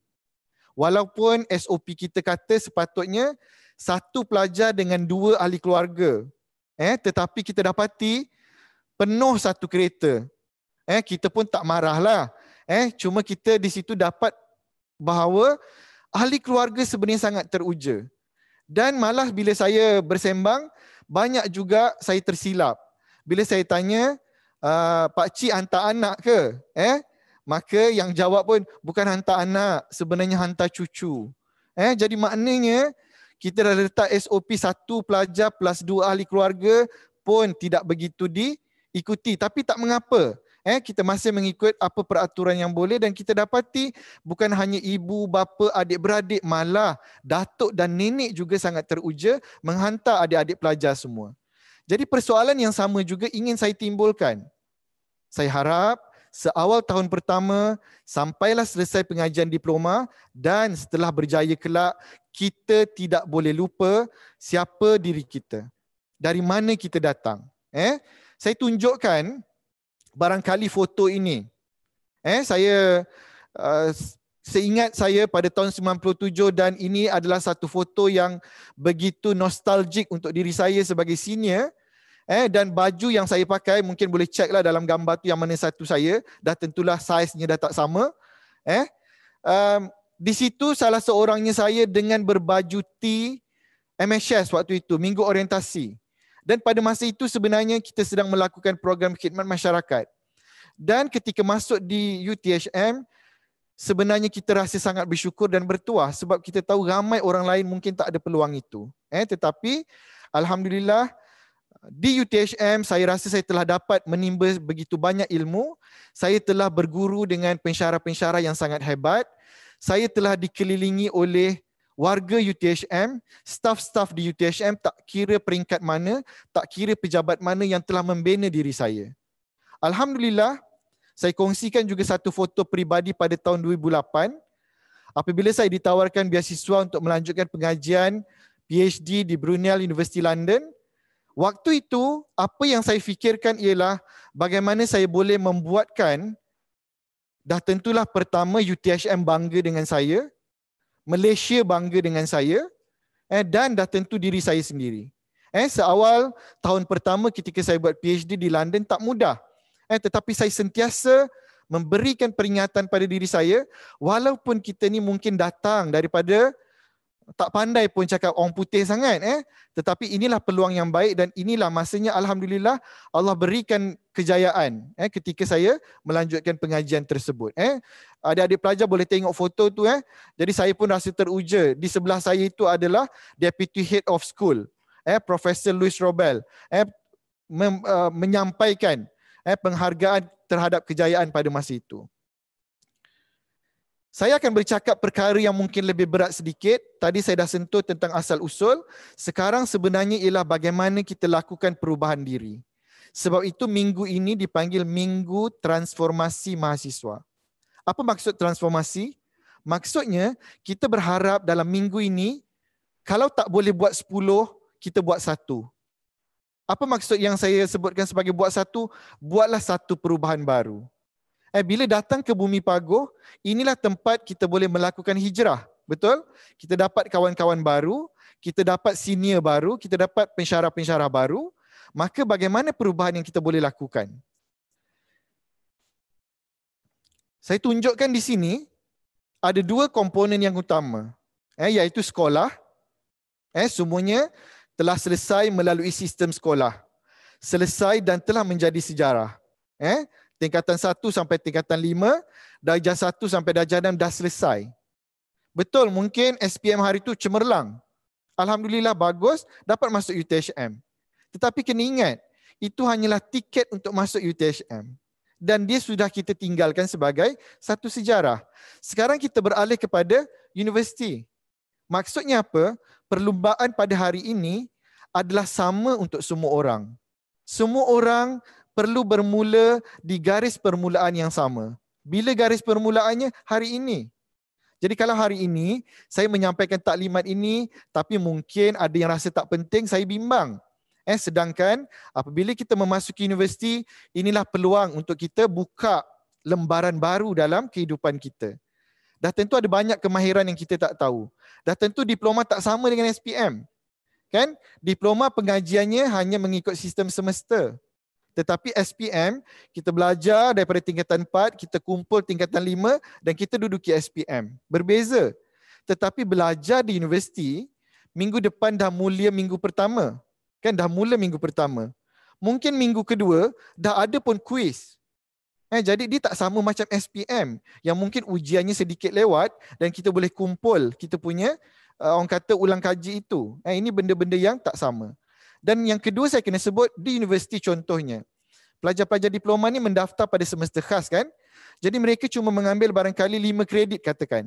Walaupun S O P kita kata sepatutnya satu pelajar dengan dua ahli keluarga. Eh, tetapi kita dapati penuh satu kereta. Eh, kita pun tak marahlah. Eh, cuma kita di situ dapat bahawa ahli keluarga sebenarnya sangat teruja. Dan malah bila saya bersembang, banyak juga saya tersilap. Bila saya tanya, pakcik hantar anak ke? Eh, maka yang jawab pun bukan hantar anak, sebenarnya hantar cucu. Eh, jadi maknanya kita dah letak S O P satu pelajar plus dua ahli keluarga pun tidak begitu diikuti. Tapi tak mengapa. Eh, kita masih mengikut apa peraturan yang boleh, dan kita dapati bukan hanya ibu, bapa, adik-beradik, malah datuk dan nenek juga sangat teruja menghantar adik-adik pelajar semua. Jadi persoalan yang sama juga ingin saya timbulkan. Saya harap seawal tahun pertama, sampailah selesai pengajian diploma dan setelah berjaya kelak, kita tidak boleh lupa siapa diri kita, dari mana kita datang. Eh, saya tunjukkan barangkali foto ini. Eh, saya uh, seingat saya pada tahun sembilan puluh tujuh, dan ini adalah satu foto yang begitu nostalgik untuk diri saya sebagai senior. Eh, dan baju yang saya pakai, mungkin boleh checklah dalam gambar tu yang mana satu saya, dah tentulah saiznya dah tak sama. Eh, um, di situ salah seorangnya saya dengan berbaju T M H S waktu itu, Minggu Orientasi. Dan pada masa itu sebenarnya kita sedang melakukan program khidmat masyarakat. Dan ketika masuk di U T H M, sebenarnya kita rasa sangat bersyukur dan bertuah sebab kita tahu ramai orang lain mungkin tak ada peluang itu. Eh, tetapi alhamdulillah, di U T H M saya rasa saya telah dapat menimba begitu banyak ilmu. Saya telah berguru dengan pensyarah-pensyarah yang sangat hebat. Saya telah dikelilingi oleh warga U T H M, staf-staf di U T H M, tak kira peringkat mana, tak kira pejabat mana, yang telah membina diri saya. Alhamdulillah, saya kongsikan juga satu foto peribadi pada tahun dua ribu lapan apabila saya ditawarkan beasiswa untuk melanjutkan pengajian P H D di Brunel University London. Waktu itu, apa yang saya fikirkan ialah bagaimana saya boleh membuatkan, dah tentulah pertama U T H M bangga dengan saya, Malaysia bangga dengan saya, eh, dan dah tentu diri saya sendiri. Eh, seawal tahun pertama ketika saya buat P H D di London tak mudah. Eh, tetapi saya sentiasa memberikan peringatan pada diri saya, walaupun kita ni mungkin datang daripada tak pandai pun cakap orang putih sangat, eh, tetapi inilah peluang yang baik dan inilah masanya. Alhamdulillah Allah berikan kejayaan eh ketika saya melanjutkan pengajian tersebut. Eh, adik-adik pelajar boleh tengok foto tu. Eh, jadi saya pun rasa teruja. Di sebelah saya itu adalah Deputy Head of School, eh, Profesor Louis Robel, eh, mem, uh, menyampaikan eh penghargaan terhadap kejayaan pada masa itu. Saya akan bercakap perkara yang mungkin lebih berat sedikit. Tadi saya dah sentuh tentang asal-usul. Sekarang sebenarnya ialah bagaimana kita lakukan perubahan diri. Sebab itu minggu ini dipanggil Minggu Transformasi Mahasiswa. Apa maksud transformasi? Maksudnya kita berharap dalam minggu ini, kalau tak boleh buat sepuluh, kita buat satu. Apa maksud yang saya sebutkan sebagai buat satu? Buatlah satu perubahan baru. eh, bila datang ke bumi Pagoh, inilah tempat kita boleh melakukan hijrah. Betul? Kita dapat kawan-kawan baru, kita dapat senior baru, kita dapat pensyarah-pensyarah baru. Maka bagaimana perubahan yang kita boleh lakukan? Saya tunjukkan di sini ada dua komponen yang utama, eh, iaitu sekolah. Eh, semuanya telah selesai melalui sistem sekolah. Selesai dan telah menjadi sejarah. Eh, tingkatan satu sampai tingkatan lima, darjah satu sampai darjah enam dah selesai. Betul, mungkin S P M hari itu cemerlang. Alhamdulillah bagus, dapat masuk U T H M. Tetapi kena ingat, itu hanyalah tiket untuk masuk U T H M. Dan dia sudah kita tinggalkan sebagai satu sejarah. Sekarang kita beralih kepada universiti. Maksudnya apa? Perlumbaan pada hari ini adalah sama untuk semua orang. Semua orang perlu bermula di garis permulaan yang sama. Bila garis permulaannya? Hari ini. Jadi kalau hari ini saya menyampaikan taklimat ini tapi mungkin ada yang rasa tak penting, saya bimbang. Eh, sedangkan apabila kita memasuki universiti, inilah peluang untuk kita buka lembaran baru dalam kehidupan kita. Dah tentu ada banyak kemahiran yang kita tak tahu. Dah tentu diploma tak sama dengan S P M. Kan? Diploma pengajiannya hanya mengikut sistem semester. Tetapi S P M, kita belajar daripada tingkatan empat, kita kumpul tingkatan lima dan kita duduki S P M. Berbeza. Tetapi belajar di universiti, minggu depan dah mulia minggu pertama. Kan dah mula minggu pertama. Mungkin minggu kedua, dah ada pun kuis. Eh, jadi dia tak sama macam S P M yang mungkin ujiannya sedikit lewat dan kita boleh kumpul kita punya, uh, orang kata ulang kaji itu. Eh, ini benda-benda yang tak sama. Dan yang kedua saya kena sebut di universiti contohnya. Pelajar-pelajar diploma ni mendaftar pada semester khas kan. Jadi mereka cuma mengambil barangkali lima kredit katakan.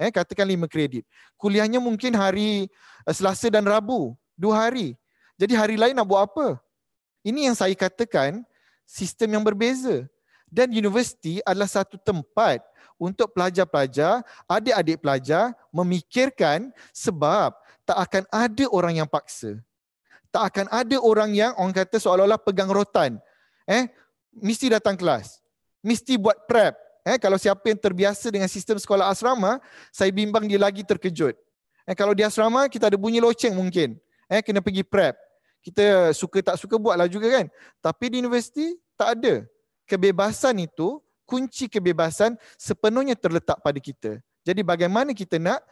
Eh, katakan lima kredit. Kuliahnya mungkin hari Selasa dan Rabu. Dua hari. Jadi hari lain nak buat apa? Ini yang saya katakan sistem yang berbeza. Dan universiti adalah satu tempat untuk pelajar-pelajar, adik-adik pelajar memikirkan sebab tak akan ada orang yang paksa. Tak akan ada orang yang orang kata seolah-olah pegang rotan. Eh, mesti datang kelas. Mesti buat prep. Eh, kalau siapa yang terbiasa dengan sistem sekolah asrama, saya bimbang dia lagi terkejut. Eh, kalau di asrama, kita ada bunyi loceng mungkin. Eh, kena pergi prep. Kita suka tak suka buatlah juga kan. Tapi di universiti, tak ada. Kebebasan itu, kunci kebebasan sepenuhnya terletak pada kita. Jadi bagaimana kita nak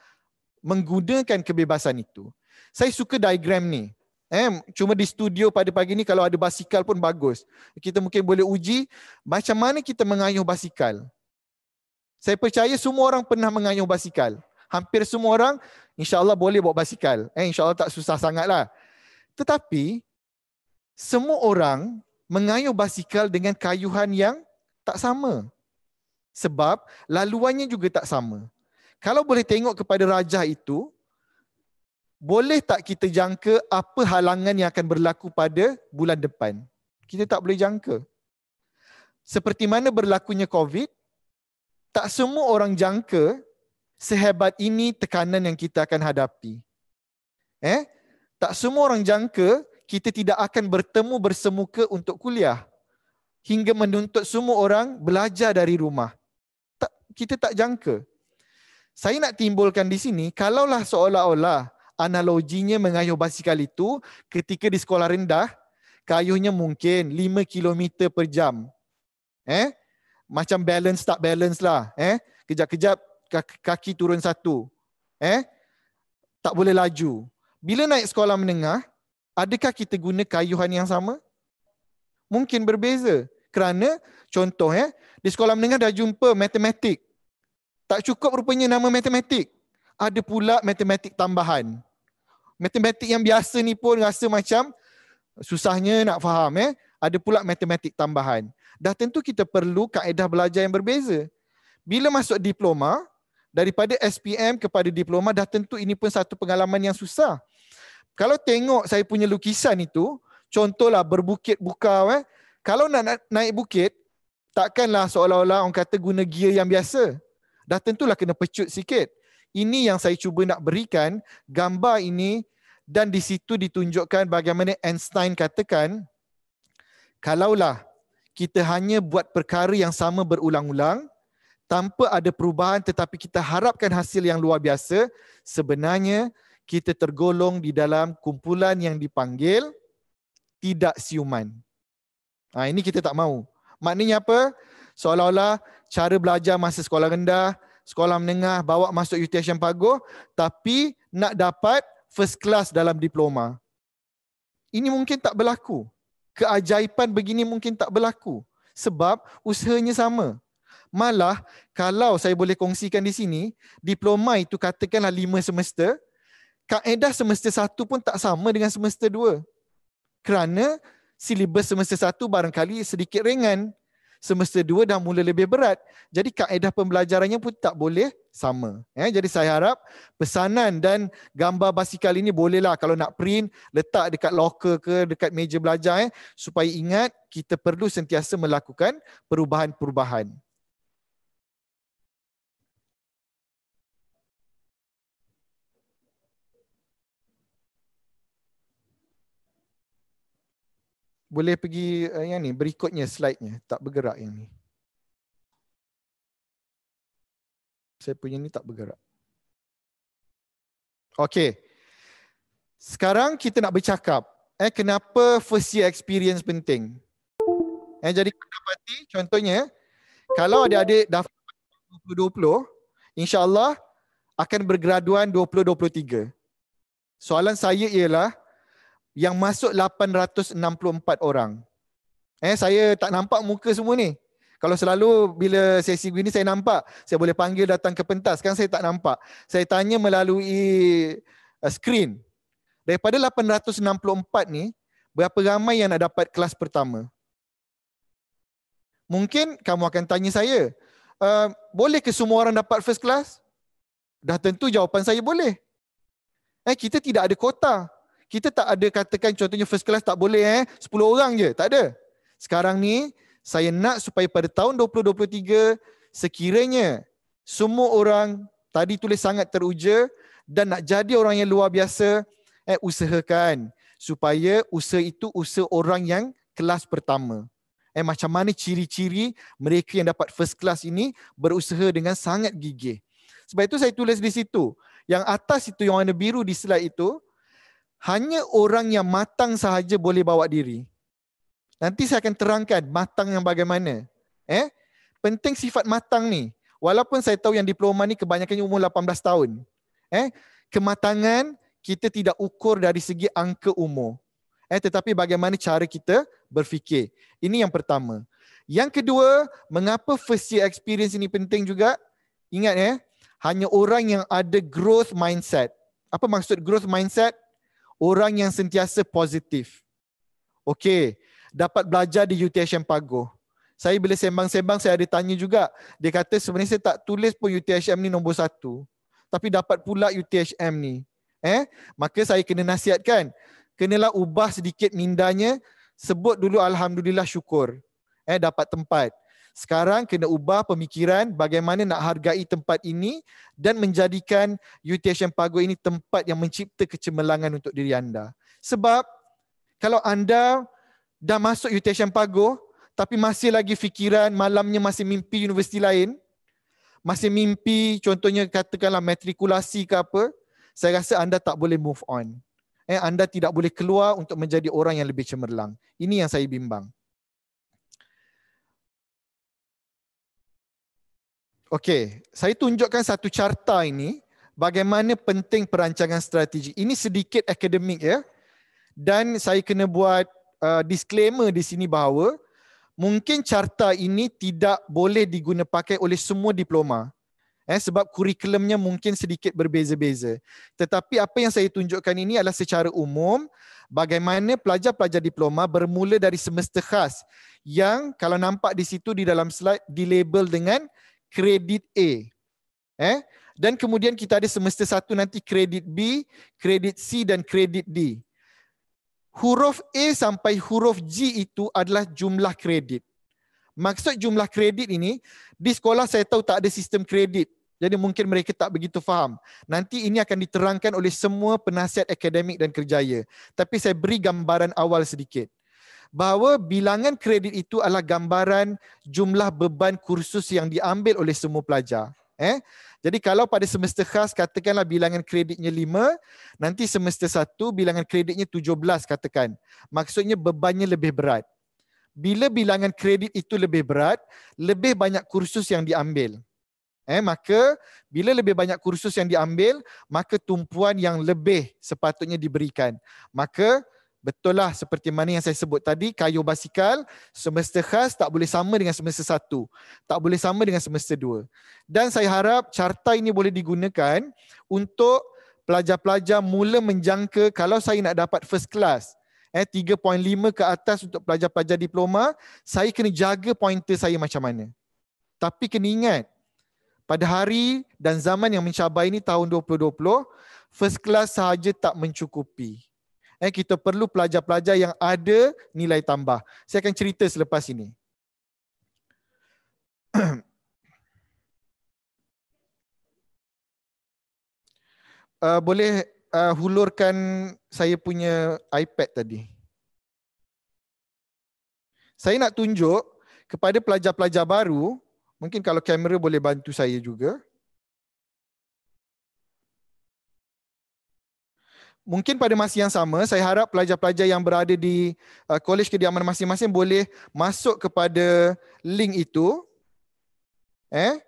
menggunakan kebebasan itu. Saya suka diagram ni. Eh, cuma di studio pada pagi ni kalau ada basikal pun bagus. Kita mungkin boleh uji macam mana kita mengayuh basikal. Saya percaya semua orang pernah mengayuh basikal. Hampir semua orang insya-Allah boleh bawa basikal. Eh, insya-Allah tak susah sangatlah. Tetapi semua orang mengayuh basikal dengan kayuhan yang tak sama. Sebab laluannya juga tak sama. Kalau boleh tengok kepada rajah itu, boleh tak kita jangka apa halangan yang akan berlaku pada bulan depan? Kita tak boleh jangka. Seperti mana berlakunya COVID, tak semua orang jangka sehebat ini tekanan yang kita akan hadapi. Eh? Tak semua orang jangka kita tidak akan bertemu bersemuka untuk kuliah. Hingga menuntut semua orang belajar dari rumah. Tak, kita tak jangka. Saya nak timbulkan di sini, kalaulah seolah-olah analoginya mengayuh basikal itu ketika di sekolah rendah, kayuhnya mungkin lima kilometer per jam. Eh? Macam balance tak balance lah. Eh? Kejap-kejap kaki turun satu. Eh? Tak boleh laju. Bila naik sekolah menengah, adakah kita guna kayuhan yang sama? Mungkin berbeza. Kerana contoh eh, di sekolah menengah dah jumpa matematik. Tak cukup rupanya nama matematik. Ada pula matematik tambahan. Matematik yang biasa ni pun rasa macam susahnya nak faham. Eh? Ada pula matematik tambahan. Dah tentu kita perlu kaedah belajar yang berbeza. Bila masuk diploma, daripada S P M kepada diploma, dah tentu ini pun satu pengalaman yang susah. Kalau tengok saya punya lukisan itu, contohlah berbukit bukau. Eh? Kalau nak naik bukit, takkanlah seolah-olah orang kata guna gear yang biasa. Dah tentulah kena pecut sikit. Ini yang saya cuba nak berikan gambar ini dan di situ ditunjukkan bagaimana Einstein katakan, kalaulah kita hanya buat perkara yang sama berulang-ulang tanpa ada perubahan, tetapi kita harapkan hasil yang luar biasa, sebenarnya kita tergolong di dalam kumpulan yang dipanggil tidak siuman. Ha, ini kita tak mahu. Maknanya apa? Seolah-olah cara belajar masa sekolah rendah, sekolah menengah, bawa masuk U T H M Pagoh, tapi nak dapat first class dalam diploma. Ini mungkin tak berlaku. Keajaiban begini mungkin tak berlaku. Sebab usahanya sama. Malah kalau saya boleh kongsikan di sini, diploma itu katakanlah lima semester, kaedah semester satu pun tak sama dengan semester dua. Kerana silibus semester satu barangkali sedikit ringan, semester dua dah mula lebih berat. Jadi kaedah pembelajarannya pun tak boleh sama. Ya, jadi saya harap pesanan dan gambar basikal ini bolehlah kalau nak print, letak dekat loker ke, dekat meja belajar, eh, supaya ingat kita perlu sentiasa melakukan perubahan-perubahan. Boleh pergi uh, yang ni, berikutnya slide-nya. Tak bergerak yang ni. Saya punya ni tak bergerak. Okey. Sekarang kita nak bercakap. Eh, kenapa first year experience penting? Eh, jadi dapati, contohnya, kalau adik-adik daftar dua ribu dua puluh, insyaAllah akan bergraduan dua ribu dua puluh tiga. Soalan saya ialah, yang masuk lapan ratus enam puluh empat orang. Eh, saya tak nampak muka semua ni. Kalau selalu bila sesi begini saya nampak, saya boleh panggil datang ke pentas. Sekarang saya tak nampak. Saya tanya melalui uh, screen. Daripada lapan ratus enam puluh empat ni, berapa ramai yang nak dapat kelas pertama? Mungkin kamu akan tanya saya, uh, boleh ke semua orang dapat first class? Dah tentu jawapan saya boleh. Eh, kita tidak ada kota. Kita tak ada katakan contohnya first class tak boleh eh. sepuluh orang je. Tak ada. Sekarang ni saya nak supaya pada tahun dua ribu dua puluh tiga sekiranya semua orang tadi tulis sangat teruja dan nak jadi orang yang luar biasa, eh, usahakan supaya usaha itu usaha orang yang kelas pertama. Eh, macam mana ciri-ciri mereka yang dapat first class ini berusaha dengan sangat gigih. Sebab itu saya tulis di situ. Yang atas itu yang warna biru di slide itu, hanya orang yang matang sahaja boleh bawa diri. Nanti saya akan terangkan matang yang bagaimana. Eh? Penting sifat matang ni. Walaupun saya tahu yang diploma ni kebanyakannya umur lapan belas tahun. Eh? Kematangan kita tidak ukur dari segi angka umur. Eh? Tetapi bagaimana cara kita berfikir. Ini yang pertama. Yang kedua, mengapa first year experience ini penting juga? Ingat eh, hanya orang yang ada growth mindset. Apa maksud growth mindset? Orang yang sentiasa positif. Okey, dapat belajar di U T H M Pagoh. Saya bila sembang-sembang, saya ada tanya juga. Dia kata sebenarnya saya tak tulis pun U T H M ni nombor satu. Tapi dapat pula U T H M ni. Eh? Maka saya kena nasihatkan. Kenalah ubah sedikit mindanya. Sebut dulu Alhamdulillah syukur. Eh, dapat tempat. Sekarang kena ubah pemikiran bagaimana nak hargai tempat ini dan menjadikan U T H M Pagoh ini tempat yang mencipta kecemerlangan untuk diri anda. Sebab kalau anda dah masuk U T H M Pagoh tapi masih lagi fikiran malamnya masih mimpi universiti lain, masih mimpi contohnya katakanlah matrikulasi ke apa, saya rasa anda tak boleh move on. Eh, anda tidak boleh keluar untuk menjadi orang yang lebih cemerlang. Ini yang saya bimbang. Okey, saya tunjukkan satu carta ini bagaimana penting perancangan strategi. Ini sedikit akademik ya. Dan saya kena buat uh, disclaimer di sini bahawa mungkin carta ini tidak boleh diguna pakai oleh semua diploma. Eh, sebab kurikulumnya mungkin sedikit berbeza-beza. Tetapi apa yang saya tunjukkan ini adalah secara umum bagaimana pelajar-pelajar diploma bermula dari semester khas yang kalau nampak di situ di dalam slide dilabel dengan kredit A. Eh? Dan kemudian kita ada semester satu nanti kredit B, kredit C dan kredit D. Huruf A sampai huruf G itu adalah jumlah kredit. Maksud jumlah kredit ini, di sekolah saya tahu tak ada sistem kredit. Jadi mungkin mereka tak begitu faham. Nanti ini akan diterangkan oleh semua penasihat akademik dan kerjaya. Tapi saya beri gambaran awal sedikit. bahawa bilangan kredit itu adalah gambaran jumlah beban kursus yang diambil oleh semua pelajar. Eh? Jadi kalau pada semester khas katakanlah bilangan kreditnya lima, nanti semester satu bilangan kreditnya tujuh belas katakan. Maksudnya bebannya lebih berat. Bila bilangan kredit itu lebih berat, lebih banyak kursus yang diambil. Eh, maka bila lebih banyak kursus yang diambil, maka tumpuan yang lebih sepatutnya diberikan. Maka betul lah seperti mana yang saya sebut tadi, kayu basikal, semester khas tak boleh sama dengan semester satu. Tak boleh sama dengan semester dua. Dan saya harap carta ini boleh digunakan untuk pelajar-pelajar mula menjangka kalau saya nak dapat first class, eh, tiga perpuluhan lima ke atas untuk pelajar-pelajar diploma, saya kena jaga pointer saya macam mana. Tapi kena ingat, pada hari dan zaman yang mencabar ini tahun dua ribu dua puluh, first class sahaja tak mencukupi. Eh, kita perlu pelajar-pelajar yang ada nilai tambah. Saya akan cerita selepas ini. Uh, boleh uh, hulurkan saya punya iPad tadi. Saya nak tunjuk kepada pelajar-pelajar baru, mungkin kalau kamera boleh bantu saya juga. Mungkin pada masa yang sama, saya harap pelajar-pelajar yang berada di uh, kolej kediaman masing-masing boleh masuk kepada link itu. Eh?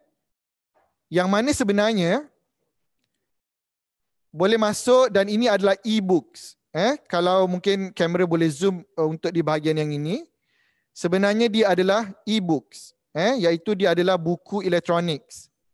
Yang mana sebenarnya boleh masuk dan ini adalah e-books. Eh? Kalau mungkin kamera boleh zoom uh, untuk di bahagian yang ini. Sebenarnya dia adalah e-books. Eh? Iaitu dia adalah buku elektronik.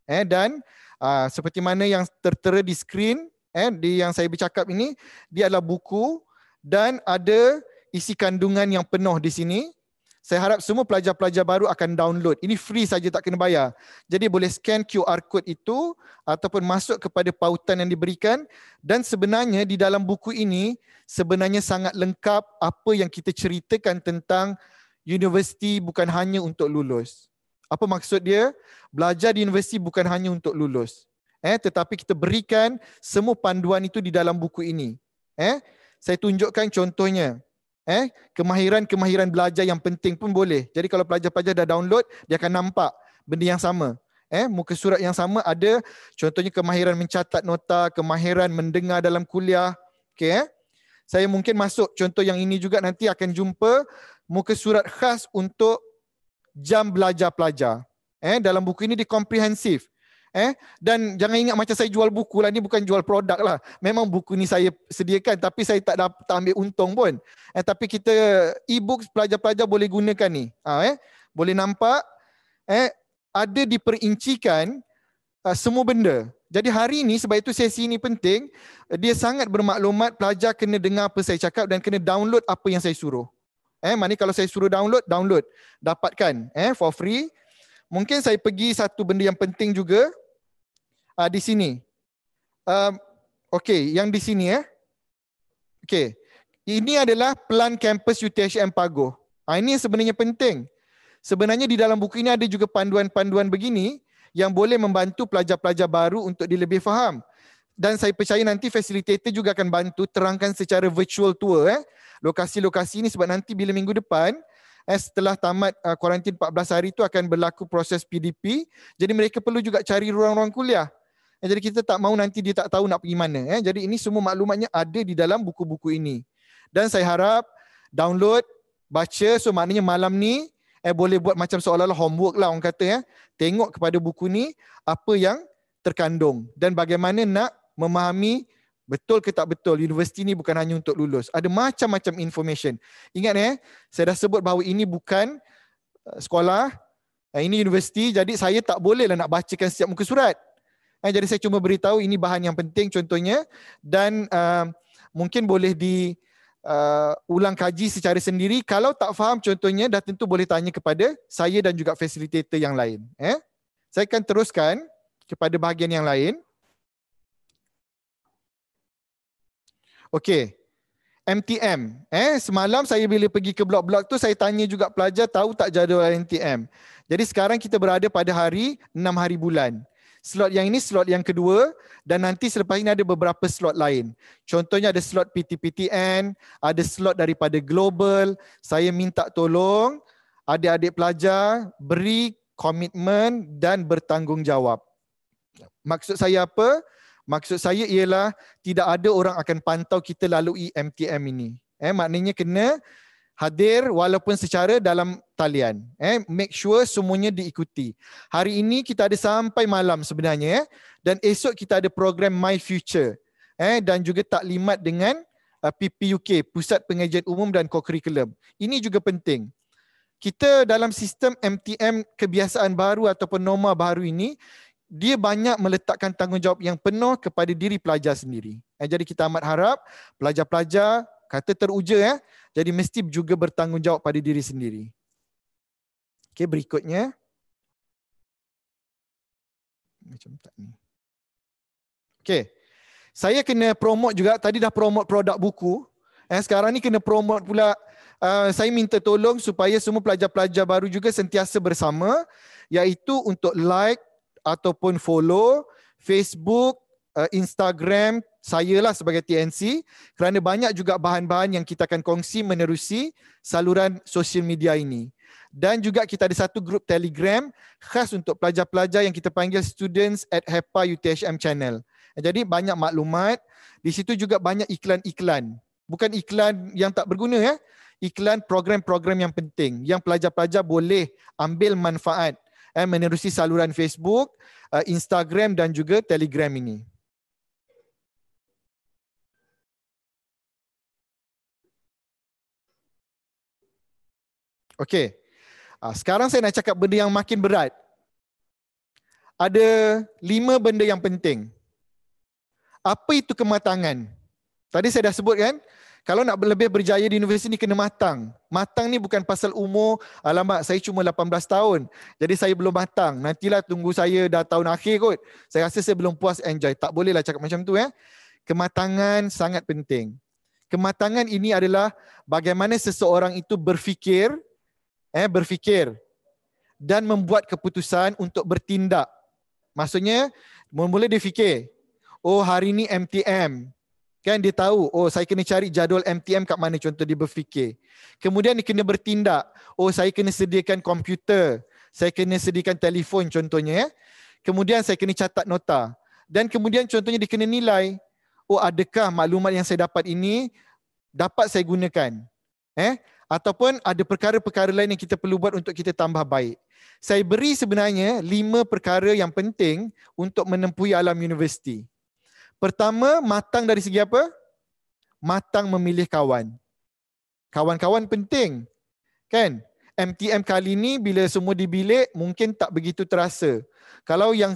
Eh? Dan uh, seperti mana yang tertera di skrin, Eh, di yang saya bercakap ini, dia adalah buku dan ada isi kandungan yang penuh di sini. Saya harap semua pelajar-pelajar baru akan download. Ini free saja, tak kena bayar. Jadi boleh scan Q R code itu ataupun masuk kepada pautan yang diberikan. Dan sebenarnya di dalam buku ini sebenarnya sangat lengkap apa yang kita ceritakan tentang universiti bukan hanya untuk lulus. Apa maksud dia? Belajar di universiti bukan hanya untuk lulus. Eh, tetapi kita berikan semua panduan itu di dalam buku ini. Eh, saya tunjukkan contohnya. Eh, kemahiran-kemahiran belajar yang penting pun boleh. Jadi kalau pelajar-pelajar dah download, dia akan nampak benda yang sama. Eh, muka surat yang sama ada contohnya kemahiran mencatat nota, kemahiran mendengar dalam kuliah. Okay, eh? Saya mungkin masuk contoh yang ini juga, nanti akan jumpa muka surat khas untuk jam belajar pelajar. Eh, dalam buku ini dia komprehensif. Eh, dan jangan ingat macam saya jual buku lah, ni bukan jual produk lah. Memang buku ni saya sediakan tapi saya tak, dapat, tak ambil untung pun. Eh, tapi kita e-book pelajar-pelajar boleh gunakan ni. Ha, eh. Boleh nampak eh, ada diperincikan uh, semua benda. Jadi hari ni sebab itu sesi ni penting, dia sangat bermaklumat, pelajar kena dengar apa saya cakap dan kena download apa yang saya suruh. Eh, maknanya kalau saya suruh download, download. Dapatkan eh, for free. Mungkin saya pergi satu benda yang penting juga. Uh, di sini. Um, Okey, yang di sini. Eh. Okey. Ini adalah pelan kampus U T H M Pagoh. Uh, ini sebenarnya penting. Sebenarnya di dalam buku ini ada juga panduan-panduan begini yang boleh membantu pelajar-pelajar baru untuk dia lebih faham. Dan saya percaya nanti fasilitator juga akan bantu terangkan secara virtual tour. Eh. Lokasi-lokasi ini sebab nanti bila minggu depan, Eh, setelah tamat uh, kuarantin empat belas hari itu akan berlaku proses P D P. Jadi mereka perlu juga cari ruang-ruang kuliah. Eh, jadi kita tak mahu nanti dia tak tahu nak pergi mana. Eh. Jadi ini semua maklumatnya ada di dalam buku-buku ini. Dan saya harap download, baca. So maknanya malam ni eh, boleh buat macam seolah-olah homework lah orang kata. Eh. Tengok kepada buku ni apa yang terkandung. Dan bagaimana nak memahami betul ke tak betul, universiti ni bukan hanya untuk lulus. Ada macam-macam information. Ingat eh, saya dah sebut bahawa ini bukan uh, sekolah, uh, ini universiti. Jadi saya tak bolehlah nak bacakan setiap muka surat. Uh, jadi saya cuma beritahu ini bahan yang penting contohnya. Dan uh, mungkin boleh di uh, ulang kaji secara sendiri. Kalau tak faham contohnya, dah tentu boleh tanya kepada saya dan juga fasilitator yang lain. Eh? Saya akan teruskan kepada bahagian yang lain. Okey, M T M. Eh, semalam saya bila pergi ke blok-blok tu, saya tanya juga pelajar tahu tak jadual M T M. Jadi sekarang kita berada pada hari enam hari bulan. Slot yang ini slot yang kedua dan nanti selepas ini ada beberapa slot lain. Contohnya ada slot P T P T N, ada slot daripada global. Saya minta tolong adik-adik pelajar beri komitmen dan bertanggungjawab. Maksud saya apa? Maksud saya ialah tidak ada orang akan pantau kita lalui M T M ini. Eh, maknanya kena hadir walaupun secara dalam talian. Eh, make sure semuanya diikuti. Hari ini kita ada sampai malam sebenarnya. Eh? Dan esok kita ada program My Future. Eh, dan juga taklimat dengan uh, P P U K, Pusat Pengajian Umum dan Kokurikulum. Ini juga penting. Kita dalam sistem M T M kebiasaan baru ataupun norma baru ini, dia banyak meletakkan tanggungjawab yang penuh kepada diri pelajar sendiri. Eh, jadi kita amat harap pelajar-pelajar kata teruja, ya. Jadi mesti juga bertanggungjawab pada diri sendiri. Okey, berikutnya. Macam tak ni. Okey. Saya kena promote juga. Tadi dah promote produk buku. Eh, sekarang ni kena promote pula. Uh, saya minta tolong supaya semua pelajar-pelajar baru juga sentiasa bersama. Iaitu untuk like ataupun follow Facebook, uh, Instagram, saya lah sebagai T N C, kerana banyak juga bahan-bahan yang kita akan kongsi menerusi saluran sosial media ini. Dan juga kita ada satu grup Telegram khas untuk pelajar-pelajar yang kita panggil Students at H E P A U T H M Channel. Jadi banyak maklumat. Di situ juga banyak iklan-iklan. Bukan iklan yang tak berguna, ya. Iklan program-program yang penting yang pelajar-pelajar boleh ambil manfaat eh, menerusi saluran Facebook, uh, Instagram dan juga Telegram ini. Okey, sekarang saya nak cakap benda yang makin berat. Ada lima benda yang penting. Apa itu kematangan? Tadi saya dah sebut, kan? Kalau nak lebih berjaya di universiti ni kena matang. Matang ni bukan pasal umur, alamak saya cuma lapan belas tahun. Jadi saya belum matang. Nantilah tunggu saya dah tahun akhir kot. Saya rasa saya belum puas enjoy. Tak bolehlah cakap macam tu, ya. Kematangan sangat penting. Kematangan ini adalah bagaimana seseorang itu berfikir Eh, berfikir dan membuat keputusan untuk bertindak. Maksudnya, mula-mula dia fikir, oh hari ni M T M. Kan dia tahu, oh saya kena cari jadual M T M kat mana, contoh dia berfikir. Kemudian dia kena bertindak. Oh saya kena sediakan komputer, saya kena sediakan telefon contohnya. Eh. Kemudian saya kena catat nota. Dan kemudian contohnya dia kena nilai. Oh adakah maklumat yang saya dapat ini dapat saya gunakan? Eh? Ataupun ada perkara-perkara lain yang kita perlu buat untuk kita tambah baik. Saya beri sebenarnya lima perkara yang penting untuk menempui alam universiti. Pertama, matang dari segi apa? Matang memilih kawan. Kawan-kawan penting, kan? M T M kali ni bila semua di bilik mungkin tak begitu terasa. Kalau yang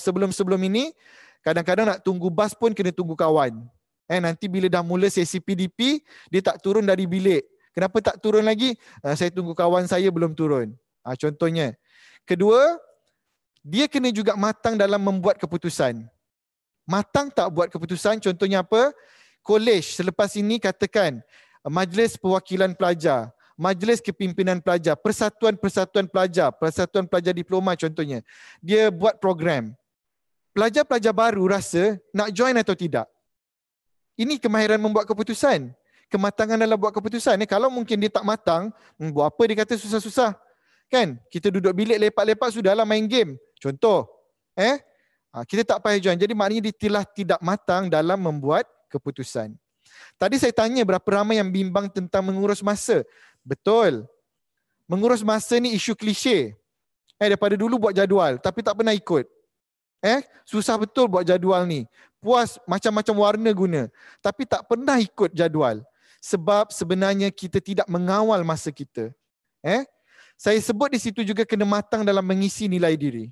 sebelum-sebelum ini, kadang-kadang nak tunggu bas pun kena tunggu kawan. Eh, nanti bila dah mula sesi P D P, dia tak turun dari bilik. Kenapa tak turun lagi? Uh, saya tunggu kawan saya belum turun. Uh, contohnya. Kedua, dia kena juga matang dalam membuat keputusan. Matang tak buat keputusan, contohnya apa? Kolej selepas ini katakan uh, Majlis Perwakilan Pelajar, Majlis Kepimpinan Pelajar, Persatuan-Persatuan Pelajar, Persatuan Pelajar Diploma contohnya. Dia buat program. Pelajar-pelajar baru rasa nak join atau tidak. Ini kemahiran membuat keputusan. Kematangan dalam buat keputusan ni, kalau mungkin dia tak matang, buat apa dia kata susah-susah. Kan? Kita duduk bilik lepak-lepak sudahlah main game. Contoh. Eh? Kita tak payah join. Jadi maknanya dia telah tidak matang dalam membuat keputusan. Tadi saya tanya berapa ramai yang bimbang tentang mengurus masa. Betul. Mengurus masa ni isu klise. Eh, daripada dulu buat jadual tapi tak pernah ikut. Eh, susah betul buat jadual ni. Puas macam-macam warna guna tapi tak pernah ikut jadual. Sebab sebenarnya kita tidak mengawal masa kita. Eh? Saya sebut di situ juga kena matang dalam mengisi nilai diri.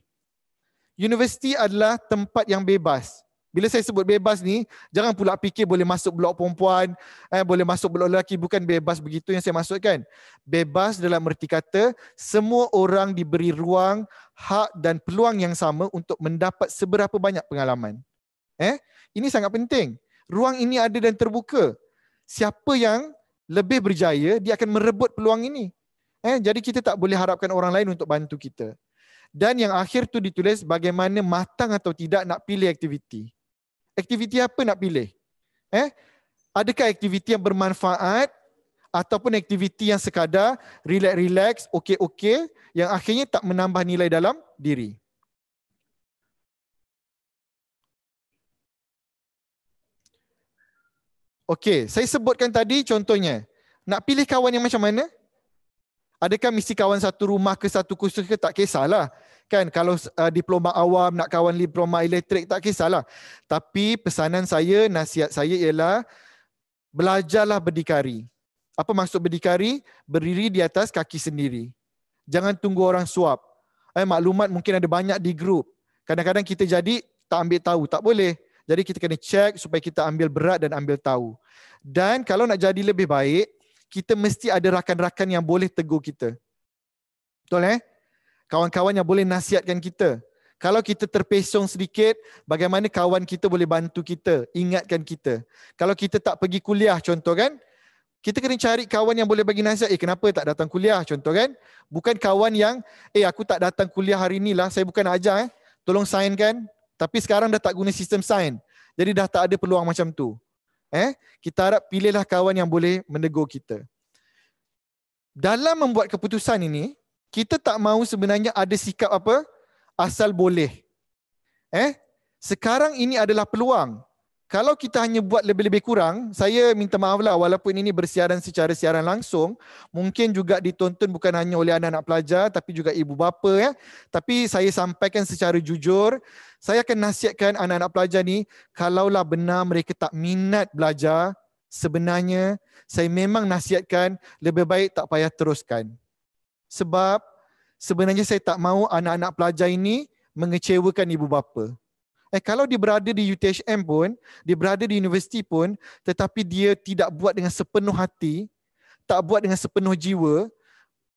Universiti adalah tempat yang bebas. Bila saya sebut bebas ni, jangan pula fikir boleh masuk blok perempuan, eh, boleh masuk blok lelaki. Bukan bebas begitu yang saya maksudkan. Bebas dalam erti kata, semua orang diberi ruang, hak dan peluang yang sama untuk mendapat seberapa banyak pengalaman. Eh? Ini sangat penting. Ruang ini ada dan terbuka. Siapa yang lebih berjaya, dia akan merebut peluang ini. Eh, jadi kita tak boleh harapkan orang lain untuk bantu kita. Dan yang akhir tu ditulis bagaimana matang atau tidak nak pilih aktiviti. Aktiviti apa nak pilih? Eh? Adakah aktiviti yang bermanfaat ataupun aktiviti yang sekadar relax-relax, okey-okey, yang akhirnya tak menambah nilai dalam diri. Okey, saya sebutkan tadi contohnya. Nak pilih kawan yang macam mana? Adakah mesti kawan satu rumah ke satu kursus ke? Tak kisahlah. Kan kalau uh, diploma awam, nak kawan diploma elektrik, tak kisahlah. Tapi pesanan saya, nasihat saya ialah belajarlah berdikari. Apa maksud berdikari? Berdiri di atas kaki sendiri. Jangan tunggu orang suap. Eh, maklumat mungkin ada banyak di grup. Kadang-kadang kita jadi tak ambil tahu. Tak boleh. Jadi kita kena check supaya kita ambil berat dan ambil tahu. Dan kalau nak jadi lebih baik, kita mesti ada rakan-rakan yang boleh tegur kita. Betul eh? Kawan-kawan yang boleh nasihatkan kita. Kalau kita terpesong sedikit, bagaimana kawan kita boleh bantu kita, ingatkan kita. Kalau kita tak pergi kuliah contoh kan, kita kena cari kawan yang boleh bagi nasihat. Eh kenapa tak datang kuliah contoh kan? Bukan kawan yang, eh aku tak datang kuliah hari ni lah, saya bukan nak ajar eh. Tolong sainkan. Tapi sekarang dah tak guna sistem sain. Jadi dah tak ada peluang macam tu. Eh, kita harap pilihlah kawan yang boleh menegur kita. Dalam membuat keputusan ini, kita tak mahu sebenarnya ada sikap apa? Asal boleh. Eh, sekarang ini adalah peluang. Kalau kita hanya buat lebih-lebih kurang, saya minta maaflah walaupun ini bersiaran secara siaran langsung, mungkin juga ditonton bukan hanya oleh anak-anak pelajar tapi juga ibu bapa ya. Tapi saya sampaikan secara jujur, saya akan nasihatkan anak-anak pelajar ni, kalaulah benar mereka tak minat belajar, sebenarnya saya memang nasihatkan lebih baik tak payah teruskan. Sebab sebenarnya saya tak mahu anak-anak pelajar ini mengecewakan ibu bapa. Eh, kalau dia berada di U T H M pun, dia berada di universiti pun, tetapi dia tidak buat dengan sepenuh hati, tak buat dengan sepenuh jiwa,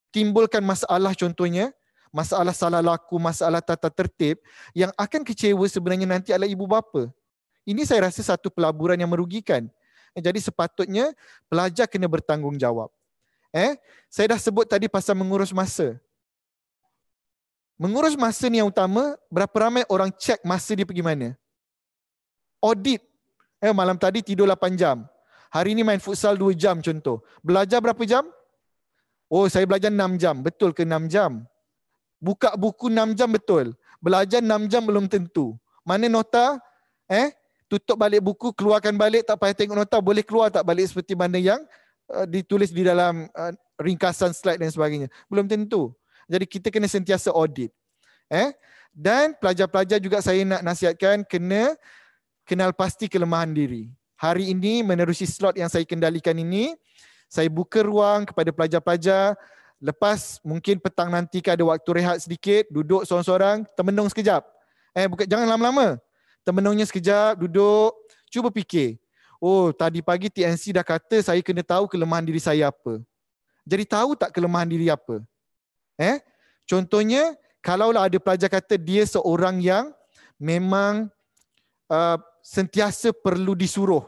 timbulkan masalah contohnya, masalah salah laku, masalah tata tertib, yang akan kecewa sebenarnya nanti adalah ibu bapa. Ini saya rasa satu pelaburan yang merugikan. Eh, jadi sepatutnya pelajar kena bertanggungjawab. Eh, saya dah sebut tadi pasal mengurus masa. Mengurus masa ni yang utama, berapa ramai orang cek masa dia pergi mana? Audit. Eh, malam tadi tidur lapan jam. Hari ni main futsal dua jam contoh. Belajar berapa jam? Oh, saya belajar enam jam. Betul ke enam jam? Buka buku enam jam betul. Belajar enam jam belum tentu. Mana nota? Eh, tutup balik buku, keluarkan balik, tak payah tengok nota. Boleh keluar tak balik seperti mana yang uh, ditulis di dalam uh, ringkasan slide dan sebagainya. Belum tentu. Jadi kita kena sentiasa audit. Eh? Dan pelajar-pelajar juga saya nak nasihatkan kena kenal pasti kelemahan diri. Hari ini menerusi slot yang saya kendalikan ini, saya buka ruang kepada pelajar-pelajar. Lepas mungkin petang nanti ada waktu rehat sedikit, duduk seorang-seorang, termenung sekejap. Eh, bukan, jangan lama-lama. Termenungnya sekejap, duduk, cuba fikir. Oh, tadi pagi T N C dah kata saya kena tahu kelemahan diri saya apa. Jadi tahu tak kelemahan diri apa? Eh? Contohnya, kalaulah ada pelajar kata dia seorang yang memang uh, sentiasa perlu disuruh.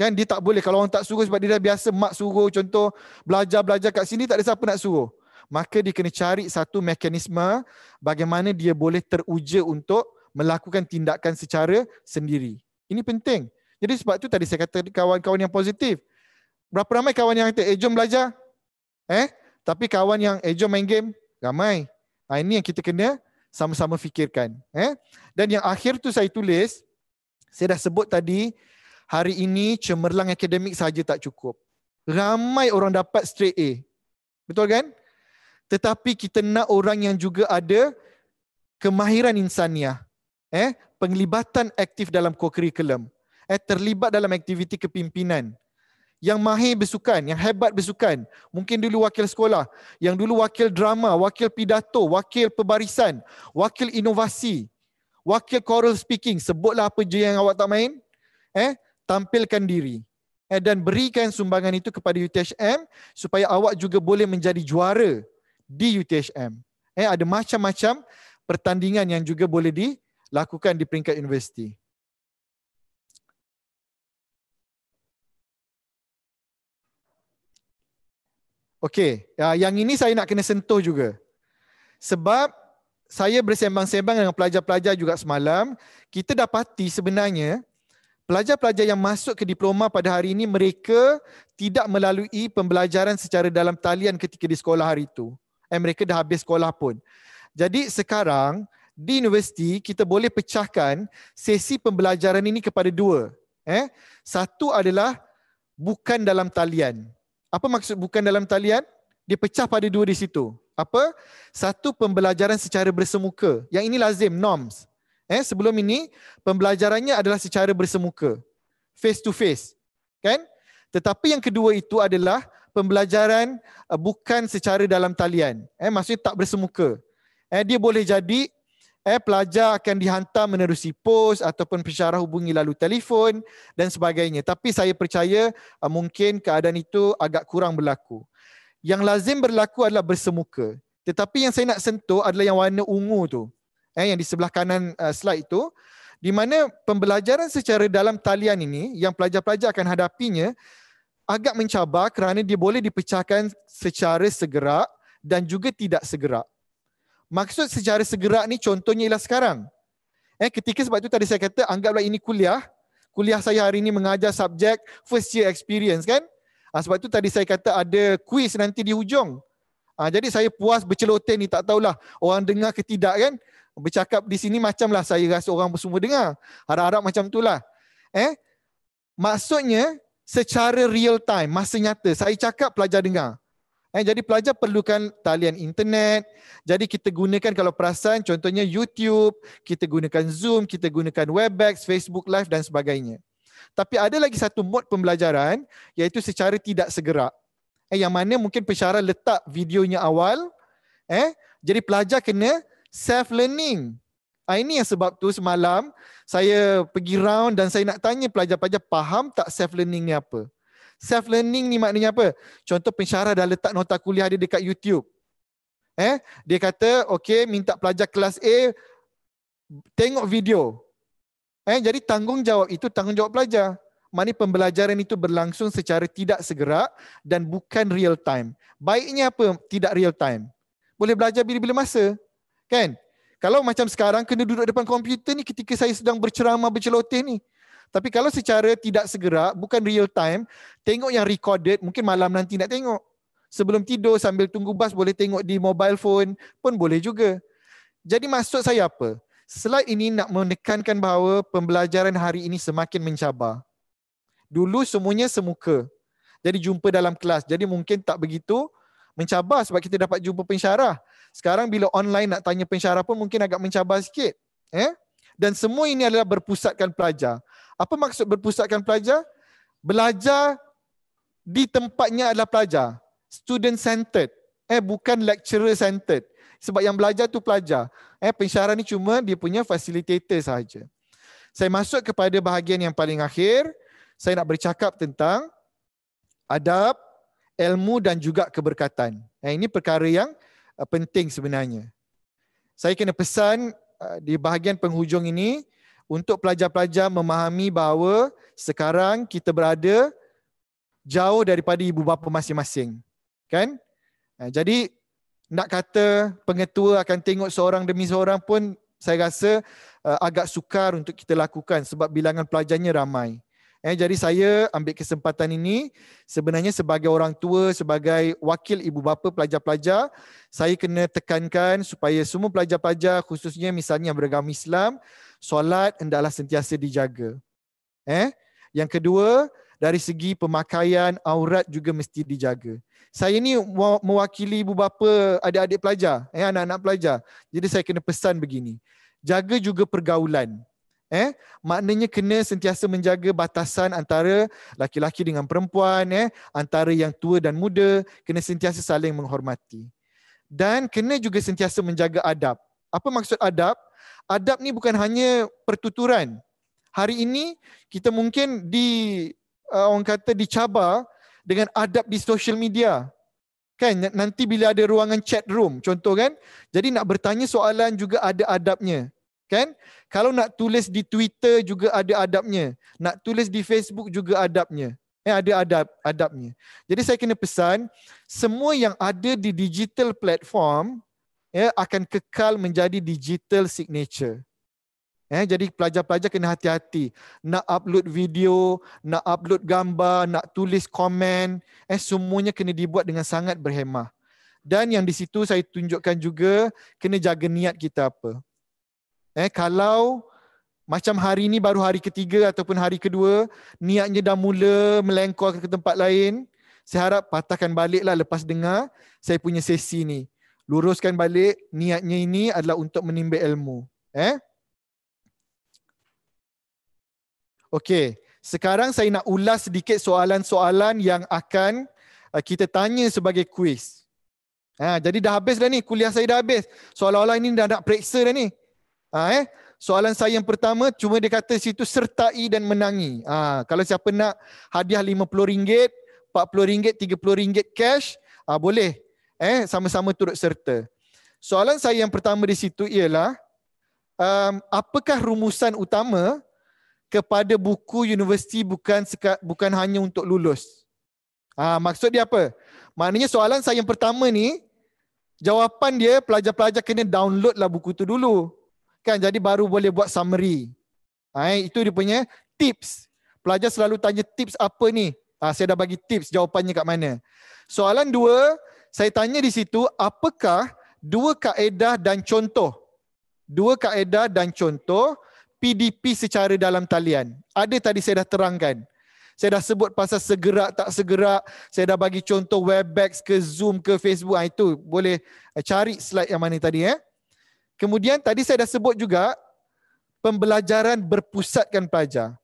Kan dia tak boleh kalau orang tak suruh sebab dia dah biasa mak suruh contoh belajar-belajar kat sini tak ada siapa nak suruh. Maka dia kena cari satu mekanisme bagaimana dia boleh teruja untuk melakukan tindakan secara sendiri. Ini penting. Jadi sebab tu tadi saya kata kawan-kawan yang positif. Berapa ramai kawan yang kata, eh jom belajar. Eh? Tapi kawan yang, eh jom main game, ramai. Ha, ini yang kita kena sama-sama fikirkan. Eh? Dan yang akhir tu saya tulis, saya dah sebut tadi, hari ini cemerlang akademik saja tak cukup. Ramai orang dapat straight A. Betul kan? Tetapi kita nak orang yang juga ada kemahiran insaniah. Eh? Penglibatan aktif dalam kokurikulum. Eh? Terlibat dalam aktiviti kepimpinan. Yang mahir bersukan, yang hebat bersukan. Mungkin dulu wakil sekolah, yang dulu wakil drama, wakil pidato, wakil pembarisan, wakil inovasi, wakil choral speaking. Sebutlah apa je yang awak tak main. Eh, tampilkan diri. Eh, dan berikan sumbangan itu kepada U T H M supaya awak juga boleh menjadi juara di U T H M. Eh, ada macam-macam pertandingan yang juga boleh dilakukan di peringkat universiti. Okey, yang ini saya nak kena sentuh juga. Sebab saya bersembang-sembang dengan pelajar-pelajar juga semalam, kita dapati sebenarnya pelajar-pelajar yang masuk ke diploma pada hari ini, mereka tidak melalui pembelajaran secara dalam talian ketika di sekolah hari itu. Eh, mereka dah habis sekolah pun. Jadi sekarang di universiti kita boleh pecahkan sesi pembelajaran ini kepada dua. Eh? Satu adalah bukan dalam talian. Apa maksud bukan dalam talian? Dia pecah pada dua di situ. Apa? Satu pembelajaran secara bersemuka. Yang ini lazim, norms. Eh, sebelum ini, pembelajarannya adalah secara bersemuka. Face to face. Kan? Tetapi yang kedua itu adalah pembelajaran uh, bukan secara dalam talian. Eh, maksudnya tak bersemuka. Eh, dia boleh jadi eh, pelajar akan dihantar menerusi pos ataupun pensyarah hubungi lalu telefon dan sebagainya. Tapi saya percaya uh, mungkin keadaan itu agak kurang berlaku. Yang lazim berlaku adalah bersemuka. Tetapi yang saya nak sentuh adalah yang warna ungu tu. Eh, yang di sebelah kanan uh, slide itu, di mana pembelajaran secara dalam talian ini yang pelajar-pelajar akan hadapinya agak mencabar kerana dia boleh dipecahkan secara segerak dan juga tidak segerak. Maksud secara segerak ni contohnya ialah sekarang. Eh, ketika sebab tu tadi saya kata anggaplah ini kuliah. Kuliah saya hari ini mengajar subjek first year experience kan. Ha, sebab tu tadi saya kata ada kuis nanti di hujung. Ha, jadi saya puas berceloteh ni, tak tahulah orang dengar ke tidak kan. Bercakap di sini macamlah saya rasa orang semua dengar. Harap-harap macam itulah. Eh? Maksudnya secara real time, masa nyata. Saya cakap pelajar dengar. Eh? Jadi pelajar perlukan talian internet. Jadi kita gunakan kalau perasan contohnya YouTube, kita gunakan Zoom, kita gunakan Webex, Facebook Live dan sebagainya. Tapi ada lagi satu mod pembelajaran iaitu secara tidak segerak. Eh, yang mana mungkin pensyarah letak videonya awal. Eh? Jadi pelajar kena self-learning. Ini yang sebab tu semalam saya pergi round dan saya nak tanya pelajar-pelajar faham tak self-learning ni apa. Self-learning ni maknanya apa? Contoh pensyarah dah letak nota kuliah dia dekat YouTube. Eh, dia kata, okay, minta pelajar kelas A tengok video. Eh, jadi tanggungjawab itu tanggungjawab pelajar. Maknanya pembelajaran itu berlangsung secara tidak segerak dan bukan real time. Baiknya apa tidak real time? Boleh belajar bila-bila masa. Kan? Kalau macam sekarang kena duduk depan komputer ni ketika saya sedang berceramah berceloteh ni. Tapi kalau secara tidak segerak, bukan real time, tengok yang recorded, mungkin malam nanti nak tengok. Sebelum tidur sambil tunggu bas boleh tengok di mobile phone pun boleh juga. Jadi maksud saya apa? Slide ini nak menekankan bahawa pembelajaran hari ini semakin mencabar. Dulu semuanya semuka. Jadi jumpa dalam kelas. Jadi mungkin tak begitu mencabar sebab kita dapat jumpa pensyarah. Sekarang bila online nak tanya pensyarah pun mungkin agak mencabar sikit. Eh? Dan semua ini adalah berpusatkan pelajar. Apa maksud berpusatkan pelajar? Belajar di tempatnya adalah pelajar. Student centered. Eh, bukan lecturer centered. Sebab yang belajar tu pelajar. Eh, pensyarah ni cuma dia punya facilitator sahaja. Saya masuk kepada bahagian yang paling akhir. Saya nak bercakap tentang adab, ilmu dan juga keberkatan. Eh, ini perkara yang penting sebenarnya. Saya kena pesan di bahagian penghujung ini untuk pelajar-pelajar memahami bahawa sekarang kita berada jauh daripada ibu bapa masing-masing. Kan? Jadi nak kata pengetua akan tengok seorang demi seorang pun saya rasa agak sukar untuk kita lakukan sebab bilangan pelajarnya ramai. Eh, jadi saya ambil kesempatan ini sebenarnya sebagai orang tua, sebagai wakil ibu bapa pelajar-pelajar, saya kena tekankan supaya semua pelajar-pelajar khususnya misalnya yang beragama Islam, solat hendaklah sentiasa dijaga. Eh, yang kedua, dari segi pemakaian aurat juga mesti dijaga. Saya ni mewakili ibu bapa adik-adik pelajar, eh, anak-anak pelajar. Jadi saya kena pesan begini, jaga juga pergaulan. Eh, maknanya kena sentiasa menjaga batasan antara laki-laki dengan perempuan, eh, antara yang tua dan muda, kena sentiasa saling menghormati. Dan kena juga sentiasa menjaga adab. Apa maksud adab? Adab ni bukan hanya pertuturan. Hari ini kita mungkin di orang kata dicabar dengan adab di social media. Kan nanti bila ada ruangan chat room contoh kan. Jadi nak bertanya soalan juga ada adabnya. Kan? Kalau nak tulis di Twitter juga ada adabnya. Nak tulis di Facebook juga adabnya. Eh, ada adab, adabnya. Jadi saya kena pesan, semua yang ada di digital platform, ya, akan kekal menjadi digital signature. Eh, jadi pelajar-pelajar kena hati-hati. Nak upload video, nak upload gambar, nak tulis komen, eh, semuanya kena dibuat dengan sangat berhemah. Dan yang di situ saya tunjukkan juga, kena jaga niat kita apa. Eh, kalau macam hari ni baru hari ketiga ataupun hari kedua, niatnya dah mula melengkor ke tempat lain, saya harap patahkan baliklah lepas dengar saya punya sesi ni. Luruskan balik, niatnya ini adalah untuk menimba ilmu. Eh? Okey, sekarang saya nak ulas sedikit soalan-soalan yang akan kita tanya sebagai kuis. Ha, jadi dah habis dah ni, kuliah saya dah habis. Seolah-olah ini dah nak periksa dah ni. Ha, eh? Soalan saya yang pertama, cuma dia kata situ sertai dan menangi. Ha, kalau siapa nak hadiah lima puluh ringgit, empat puluh ringgit, tiga puluh ringgit cash, ha, boleh. Eh, sama-sama turut serta. Soalan saya yang pertama di situ ialah, um, apakah rumusan utama kepada buku universiti bukan bukan hanya untuk lulus. Ha, maksud dia apa? Maknanya soalan saya yang pertama ni, jawapan dia pelajar-pelajar kena downloadlah buku tu dulu. Kan, jadi baru boleh buat summary. Ha, itu dia punya tips. Pelajar selalu tanya tips apa ni? Ha, saya dah bagi tips jawapannya kat mana. Soalan dua, saya tanya di situ, apakah dua kaedah dan contoh? Dua kaedah dan contoh P D P secara dalam talian. Ada tadi saya dah terangkan. Saya dah sebut pasal segerak tak segerak. Saya dah bagi contoh Webex ke Zoom ke Facebook. Ha, itu boleh cari slide yang mana tadi. Eh. Kemudian tadi saya dah sebut juga pembelajaran berpusatkan pelajar.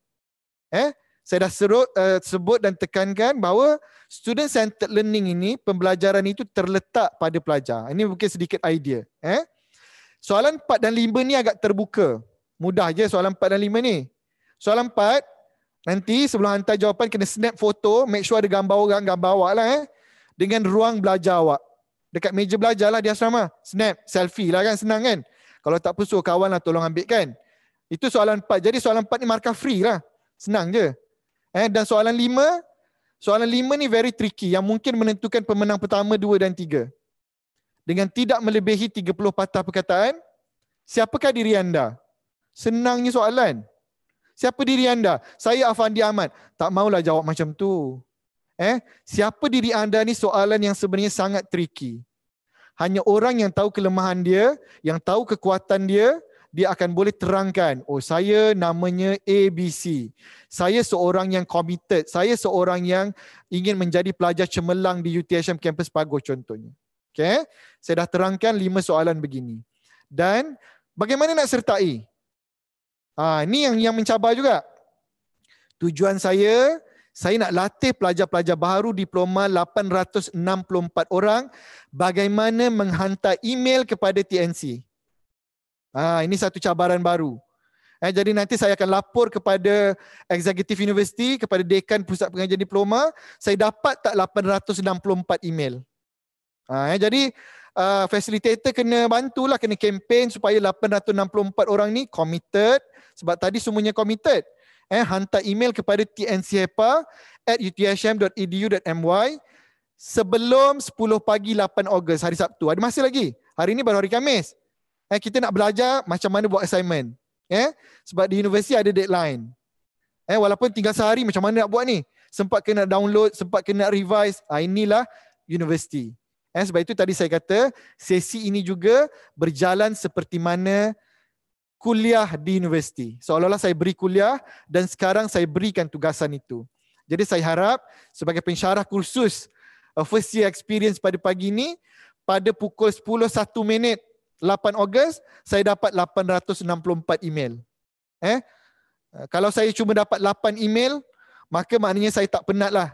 Eh, saya dah serut, uh, sebut dan tekankan bahawa student-centered learning ini, pembelajaran itu terletak pada pelajar. Ini mungkin sedikit idea. Eh. Soalan empat dan lima ni agak terbuka. Mudah je soalan empat dan lima ni. Soalan empat, nanti sebelum hantar jawapan kena snap foto, make sure ada gambar orang, gambar awak lah eh. Dengan ruang belajar awak. Dekat meja belajar lah di asrama. Snap, selfie lah kan, senang kan. Kalau tak pesuh, kawan lah tolong ambil kan. Itu soalan empat. Jadi soalan empat ni markah free lah. Senang je. Eh, dan soalan lima, soalan lima ni very tricky yang mungkin menentukan pemenang pertama, dua dan tiga. Dengan tidak melebihi tiga puluh patah perkataan, siapakah diri anda? Senangnya soalan. Siapa diri anda? Saya Afandi Ahmad. Tak maulah jawab macam tu. Eh, siapa diri anda ni soalan yang sebenarnya sangat tricky. Hanya orang yang tahu kelemahan dia, yang tahu kekuatan dia, dia akan boleh terangkan. Oh, saya namanya A B C. Saya seorang yang committed. Saya seorang yang ingin menjadi pelajar cemerlang di U T H M kampus Pagoh contohnya. Okay? Saya dah terangkan lima soalan begini. Dan bagaimana nak sertai? Ha, ni yang, yang mencabar juga. Tujuan saya, saya nak latih pelajar-pelajar baru diploma lapan ratus enam puluh empat orang bagaimana menghantar email kepada T N C. Ha, ini satu cabaran baru. Eh, jadi nanti saya akan lapor kepada Executive University, kepada Dekan Pusat Pengajian Diploma, saya dapat tak lapan ratus enam puluh empat email. Ha, eh, jadi uh, facilitator kena bantulah, kena campaign supaya lapan ratus enam puluh empat orang ni committed. Sebab tadi semuanya committed. Eh, hantar email kepada t n c h e p a at u t h m dot e d u dot m y sebelum sepuluh pagi lapan Ogos, hari Sabtu. Ada masa lagi. Hari ni baru hari Khamis. Eh, kita nak belajar macam mana buat assignment. Eh, sebab di universiti ada deadline. Eh, walaupun tinggal sehari, macam mana nak buat ni? Sempat kena download, sempat kena revise. Ah, inilah universiti. Eh, sebab itu tadi saya kata, sesi ini juga berjalan seperti mana kuliah di universiti. Seolah-olah saya beri kuliah dan sekarang saya berikan tugasan itu. Jadi saya harap sebagai pensyarah kursus uh, first year experience pada pagi ini, pada pukul sepuluh satu minit lapan Ogos, saya dapat lapan ratus enam puluh empat email. Eh? Uh, kalau saya cuma dapat lapan email, maka maknanya saya tak penat lah.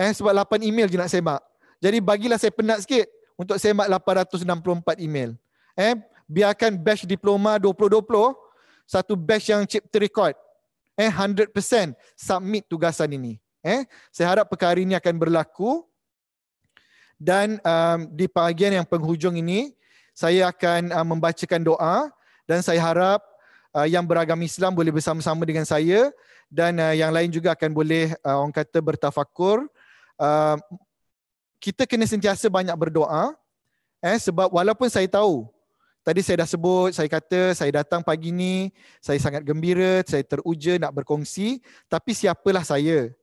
Eh? Sebab lapan email je nak semak. Jadi bagilah saya penat sikit untuk semak lapan ratus enam puluh empat email. Eh? Biarkan batch diploma dua ribu dua puluh, satu batch yang chip record. Eh, one hundred percent submit tugasan ini. Eh, saya harap perkara ini akan berlaku. Dan um, di bahagian yang penghujung ini, saya akan uh, membacakan doa. Dan saya harap uh, yang beragama Islam boleh bersama-sama dengan saya. Dan uh, yang lain juga akan boleh, uh, orang kata, bertafakur. Uh, kita kena sentiasa banyak berdoa. Eh, sebab walaupun saya tahu, tadi saya dah sebut, saya kata saya datang pagi ni, saya sangat gembira, saya teruja nak berkongsi, tapi siapalah saya?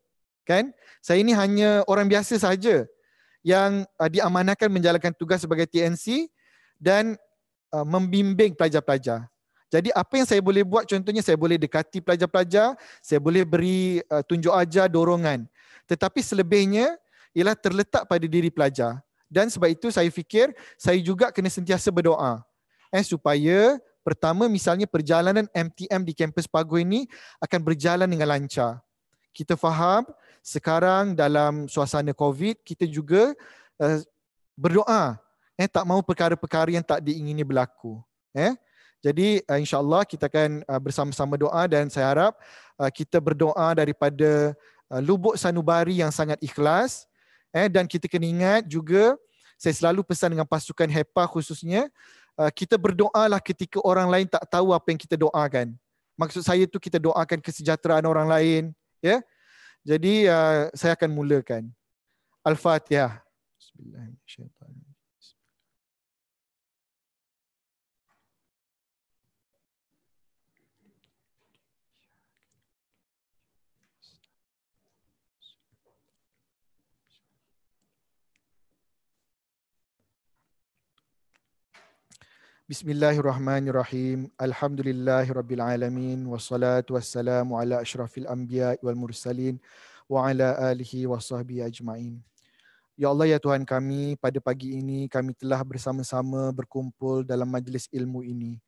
Kan? Saya ini hanya orang biasa saja yang uh, diamanahkan menjalankan tugas sebagai T N C dan uh, membimbing pelajar-pelajar. Jadi apa yang saya boleh buat, contohnya saya boleh dekati pelajar-pelajar, saya boleh beri uh, tunjuk ajar, dorongan. Tetapi selebihnya ialah terletak pada diri pelajar. Dan sebab itu saya fikir saya juga kena sentiasa berdoa. Eh, supaya pertama misalnya perjalanan M T M di kampus Pagoh ini akan berjalan dengan lancar. Kita faham sekarang dalam suasana COVID kita juga uh, berdoa. Eh, tak mahu perkara-perkara yang tak diingini berlaku. Eh, jadi uh, insyaAllah kita akan uh, bersama-sama doa dan saya harap uh, kita berdoa daripada uh, lubuk sanubari yang sangat ikhlas. Eh, dan kita kena ingat juga, saya selalu pesan dengan pasukan HEPA khususnya, kita berdoalah ketika orang lain tak tahu apa yang kita doakan. Maksud saya tu kita doakan kesejahteraan orang lain, ya. Jadi uh, saya akan mulakan. Al-Fatihah. Bismillahirrahmanirrahim. Bismillahirrahmanirrahim. Alhamdulillahirrabbilalamin. Wassalatu wassalamu ala ashrafil anbiya wal mursalin wa ala alihi wa sahbihi ajma'in. Ya Allah, ya Tuhan kami, pada pagi ini kami telah bersama-sama berkumpul dalam majlis ilmu ini.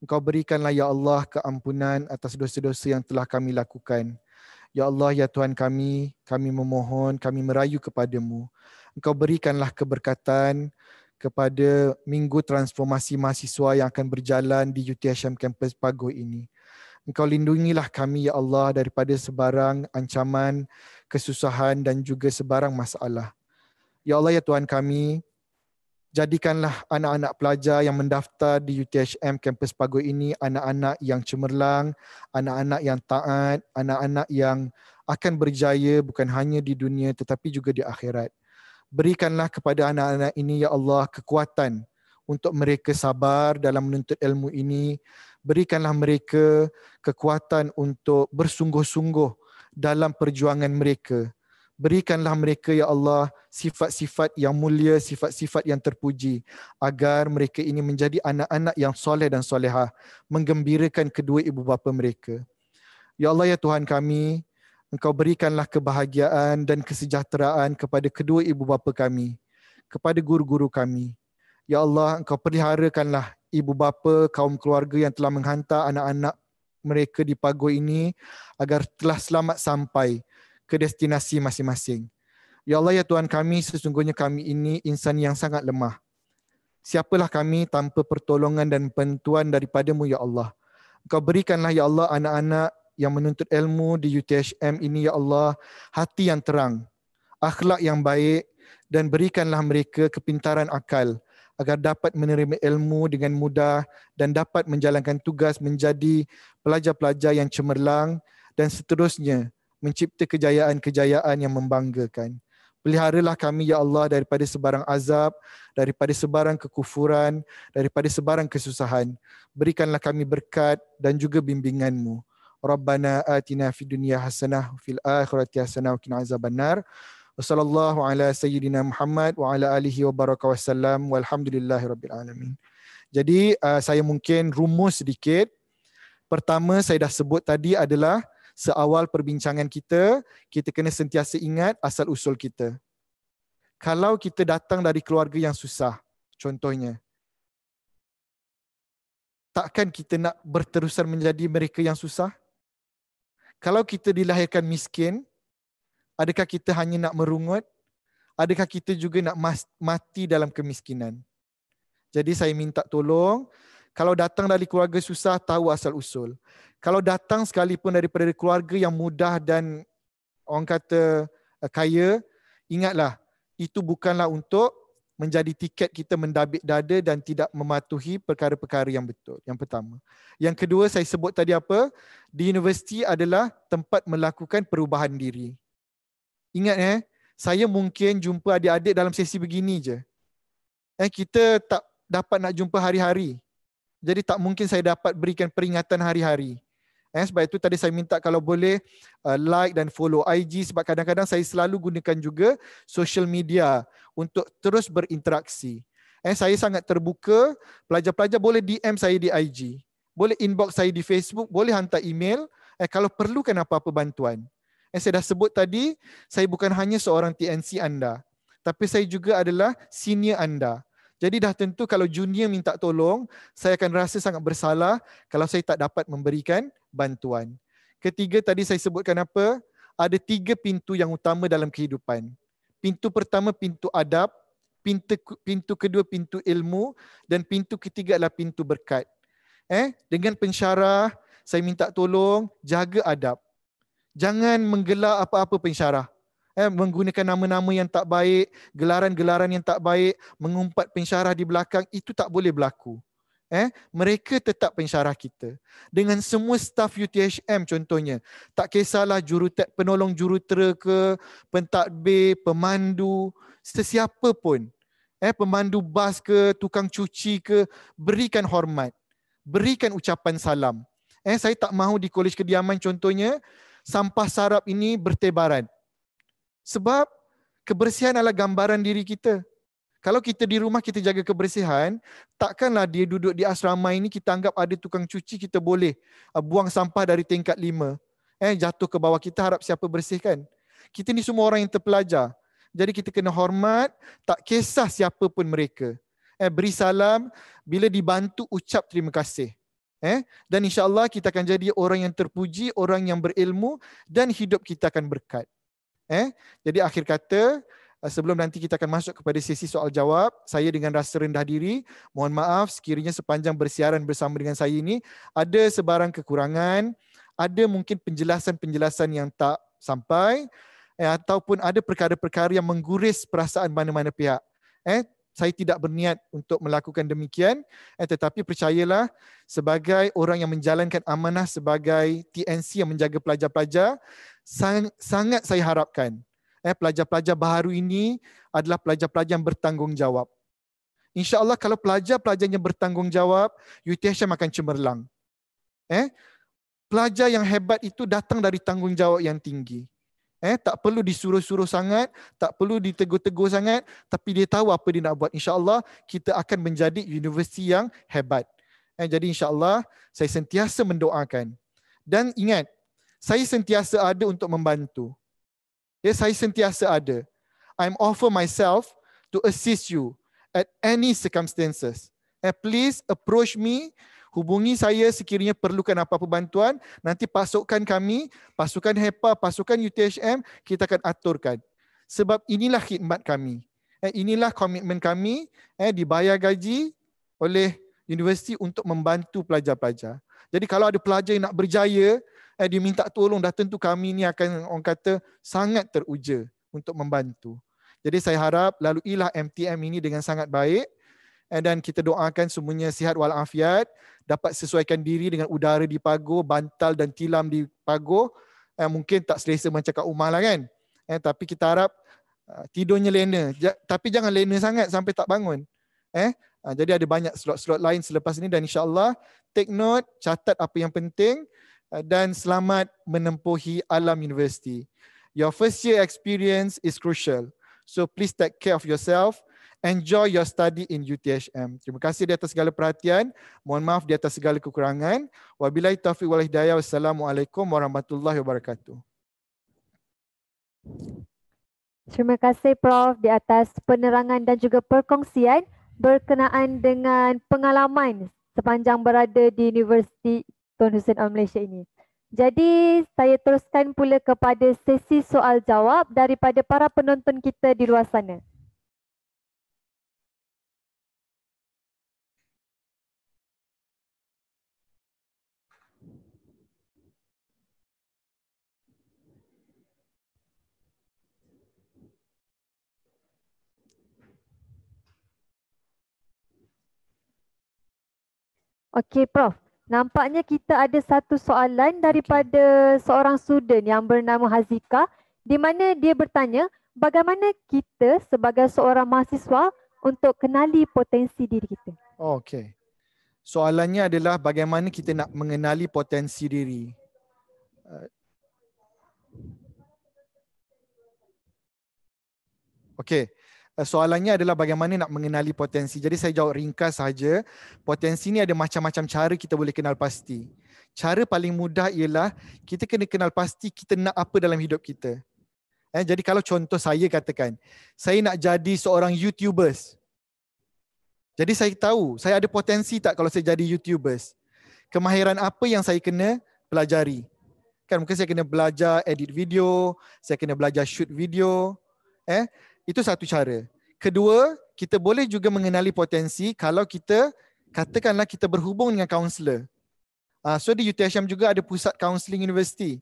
Engkau berikanlah ya Allah keampunan atas dosa-dosa yang telah kami lakukan. Ya Allah, ya Tuhan kami, kami memohon, kami merayu kepadamu. Engkau berikanlah keberkatan kepada Minggu Transformasi Mahasiswa yang akan berjalan di U T H M Kampus Pagoh ini. Engkau lindungilah kami, ya Allah, daripada sebarang ancaman, kesusahan dan juga sebarang masalah. Ya Allah, ya Tuhan kami, jadikanlah anak-anak pelajar yang mendaftar di U T H M Kampus Pagoh ini anak-anak yang cemerlang, anak-anak yang taat, anak-anak yang akan berjaya bukan hanya di dunia tetapi juga di akhirat. Berikanlah kepada anak-anak ini, ya Allah, kekuatan untuk mereka sabar dalam menuntut ilmu ini. Berikanlah mereka kekuatan untuk bersungguh-sungguh dalam perjuangan mereka. Berikanlah mereka, ya Allah, sifat-sifat yang mulia, sifat-sifat yang terpuji, agar mereka ini menjadi anak-anak yang soleh dan solehah, menggembirakan kedua ibu bapa mereka. Ya Allah, ya Tuhan kami, Engkau berikanlah kebahagiaan dan kesejahteraan kepada kedua ibu bapa kami, kepada guru-guru kami. Ya Allah, Engkau peliharakanlah ibu bapa, kaum keluarga yang telah menghantar anak-anak mereka di Pagoh ini agar telah selamat sampai ke destinasi masing-masing. Ya Allah, ya Tuhan kami, sesungguhnya kami ini insan yang sangat lemah. Siapalah kami tanpa pertolongan dan bantuan daripadamu, ya Allah. Engkau berikanlah, ya Allah, anak-anak yang menuntut ilmu di U T H M ini, ya Allah, hati yang terang, akhlak yang baik, dan berikanlah mereka kepintaran akal agar dapat menerima ilmu dengan mudah dan dapat menjalankan tugas menjadi pelajar-pelajar yang cemerlang dan seterusnya mencipta kejayaan-kejayaan yang membanggakan. Peliharalah kami, ya Allah, daripada sebarang azab, daripada sebarang kekufuran, daripada sebarang kesusahan. Berikanlah kami berkat dan juga bimbingan-Mu. Rabbana atina fid dunya hasanah fil akhirati hasanah wa qina azaban nar. Wa sallallahu ala sayyidina Muhammad wa ala alihi wa baraka wasallam. Walhamdulillahirabbil alamin. Jadi uh, saya mungkin rumus sedikit. Pertama saya dah sebut tadi adalah seawal perbincangan kita, kita kena sentiasa ingat asal usul kita. Kalau kita datang dari keluarga yang susah, contohnya, takkan kita nak berterusan menjadi mereka yang susah? Kalau kita dilahirkan miskin, adakah kita hanya nak merungut? Adakah kita juga nak mati dalam kemiskinan? Jadi saya minta tolong, kalau datang dari keluarga susah, tahu asal-usul. Kalau datang sekalipun daripada keluarga yang mudah dan orang kata kaya, ingatlah, itu bukanlah untuk menjadi tiket kita mendabik dada dan tidak mematuhi perkara-perkara yang betul. Yang pertama. Yang kedua saya sebut tadi apa? Di universiti adalah tempat melakukan perubahan diri. Ingat eh, saya mungkin jumpa adik-adik dalam sesi begini je. eh, kita tak dapat nak jumpa hari-hari. Jadi tak mungkin saya dapat berikan peringatan hari-hari. Eh, sebab itu tadi saya minta kalau boleh uh, like dan follow I G, sebab kadang-kadang saya selalu gunakan juga social media untuk terus berinteraksi. Eh, saya sangat terbuka, pelajar-pelajar boleh D M saya di I G, boleh inbox saya di Facebook, boleh hantar email eh, kalau perlukan apa-apa bantuan. Eh, saya dah sebut tadi, saya bukan hanya seorang T N C anda, tapi saya juga adalah senior anda. Jadi dah tentu kalau junior minta tolong, saya akan rasa sangat bersalah kalau saya tak dapat memberikan bantuan. Ketiga, tadi saya sebutkan apa? Ada tiga pintu yang utama dalam kehidupan. Pintu pertama pintu adab, pintu, pintu kedua pintu ilmu, dan pintu ketiga adalah pintu berkat. Eh, dengan pensyarah, saya minta tolong jaga adab. Jangan menggelar apa-apa pensyarah. Eh, menggunakan nama-nama yang tak baik, gelaran-gelaran yang tak baik, mengumpat pensyarah di belakang, itu tak boleh berlaku. Eh, mereka tetap pensyarah kita. Dengan semua staf U T H M contohnya, tak kisahlah jurutek, penolong jurutera ke, pentadbir, pemandu, sesiapa pun. Eh, pemandu bas ke, tukang cuci ke, berikan hormat. Berikan ucapan salam. Eh, saya tak mahu di kolej kediaman contohnya, sampah sarap ini bertebaran. Sebab kebersihan adalah gambaran diri kita. Kalau kita di rumah kita jaga kebersihan, takkanlah dia duduk di asrama ini kita anggap ada tukang cuci kita boleh buang sampah dari tingkat lima. Eh, jatuh ke bawah kita harap siapa bersihkan. Kita ni semua orang yang terpelajar. Jadi kita kena hormat, tak kisah siapa pun mereka. Eh, beri salam, bila dibantu ucap terima kasih. Eh, dan insya-Allah kita akan jadi orang yang terpuji, orang yang berilmu dan hidup kita akan berkat. Eh, jadi akhir kata, sebelum nanti kita akan masuk kepada sesi soal jawab, saya dengan rasa rendah diri, mohon maaf sekiranya sepanjang bersiaran bersama dengan saya ini ada sebarang kekurangan, ada mungkin penjelasan-penjelasan yang tak sampai, eh, ataupun ada perkara-perkara yang mengguris perasaan mana-mana pihak. Eh, saya tidak berniat untuk melakukan demikian, eh, tetapi percayalah sebagai orang yang menjalankan amanah sebagai T N C yang menjaga pelajar-pelajar, sang, sangat saya harapkan eh, pelajar-pelajar baru ini adalah pelajar-pelajar yang bertanggungjawab. InsyaAllah kalau pelajar-pelajar yang bertanggungjawab, U T H M akan cemerlang. Eh, pelajar yang hebat itu datang dari tanggungjawab yang tinggi. Eh, tak perlu disuruh-suruh sangat, tak perlu ditegur-tegur sangat, tapi dia tahu apa dia nak buat. InsyaAllah kita akan menjadi universiti yang hebat. Eh, jadi insyaAllah saya sentiasa mendoakan. Dan ingat, saya sentiasa ada untuk membantu. Ya, saya sentiasa ada. I'm offer myself to assist you at any circumstances. Eh, please approach me. Hubungi saya sekiranya perlukan apa-apa bantuan. Nanti pasukan kami, pasukan HEPA, pasukan U T H M, kita akan aturkan. Sebab inilah khidmat kami. Eh, inilah komitmen kami, eh, dibayar gaji oleh universiti untuk membantu pelajar-pelajar. Jadi kalau ada pelajar yang nak berjaya, eh, dia minta tolong, dah tentu kami ni akan orang kata sangat teruja untuk membantu. Jadi saya harap laluilah M T M ini dengan sangat baik. Dan kita doakan semuanya sihat walafiat, dapat sesuaikan diri dengan udara di Pagoh, bantal dan tilam di Pagoh. Eh, mungkin tak selesa macam kat rumah lah kan. Eh, tapi kita harap uh, tidurnya lena. Ja, tapi jangan lena sangat sampai tak bangun. Eh, uh, jadi ada banyak slot-slot lain selepas ini dan insyaAllah take note, catat apa yang penting uh, dan selamat menempuhi alam universiti. Your first year experience is crucial. So please take care of yourself. Enjoy your study in U T H M. Terima kasih di atas segala perhatian. Mohon maaf di atas segala kekurangan. Wabillahi taufiq wal hidayah. Wassalamualaikum warahmatullahi wabarakatuh. Terima kasih Prof di atas penerangan dan juga perkongsian berkenaan dengan pengalaman sepanjang berada di Universiti Tun Hussein Al Malaysia ini. Jadi saya teruskan pula kepada sesi soal jawab daripada para penonton kita di luar sana. Okey Prof, nampaknya kita ada satu soalan daripada seorang student yang bernama Hazika di mana dia bertanya bagaimana kita sebagai seorang mahasiswa untuk kenali potensi diri kita. Oh, okay. Soalannya adalah bagaimana kita nak mengenali potensi diri. Okey. Soalannya adalah bagaimana nak mengenali potensi. Jadi saya jawab ringkas saja. Potensi ni ada macam-macam cara kita boleh kenal pasti. Cara paling mudah ialah kita kena kenal pasti kita nak apa dalam hidup kita. Eh, jadi kalau contoh saya katakan, saya nak jadi seorang YouTubers. Jadi saya tahu, saya ada potensi tak kalau saya jadi YouTubers? Kemahiran apa yang saya kena pelajari? Kan mungkin saya kena belajar edit video, saya kena belajar shoot video. Eh, itu satu cara. Kedua, kita boleh juga mengenali potensi kalau kita, katakanlah kita berhubung dengan kaunselor. Uh, so di U T H M juga ada pusat kaunseling universiti.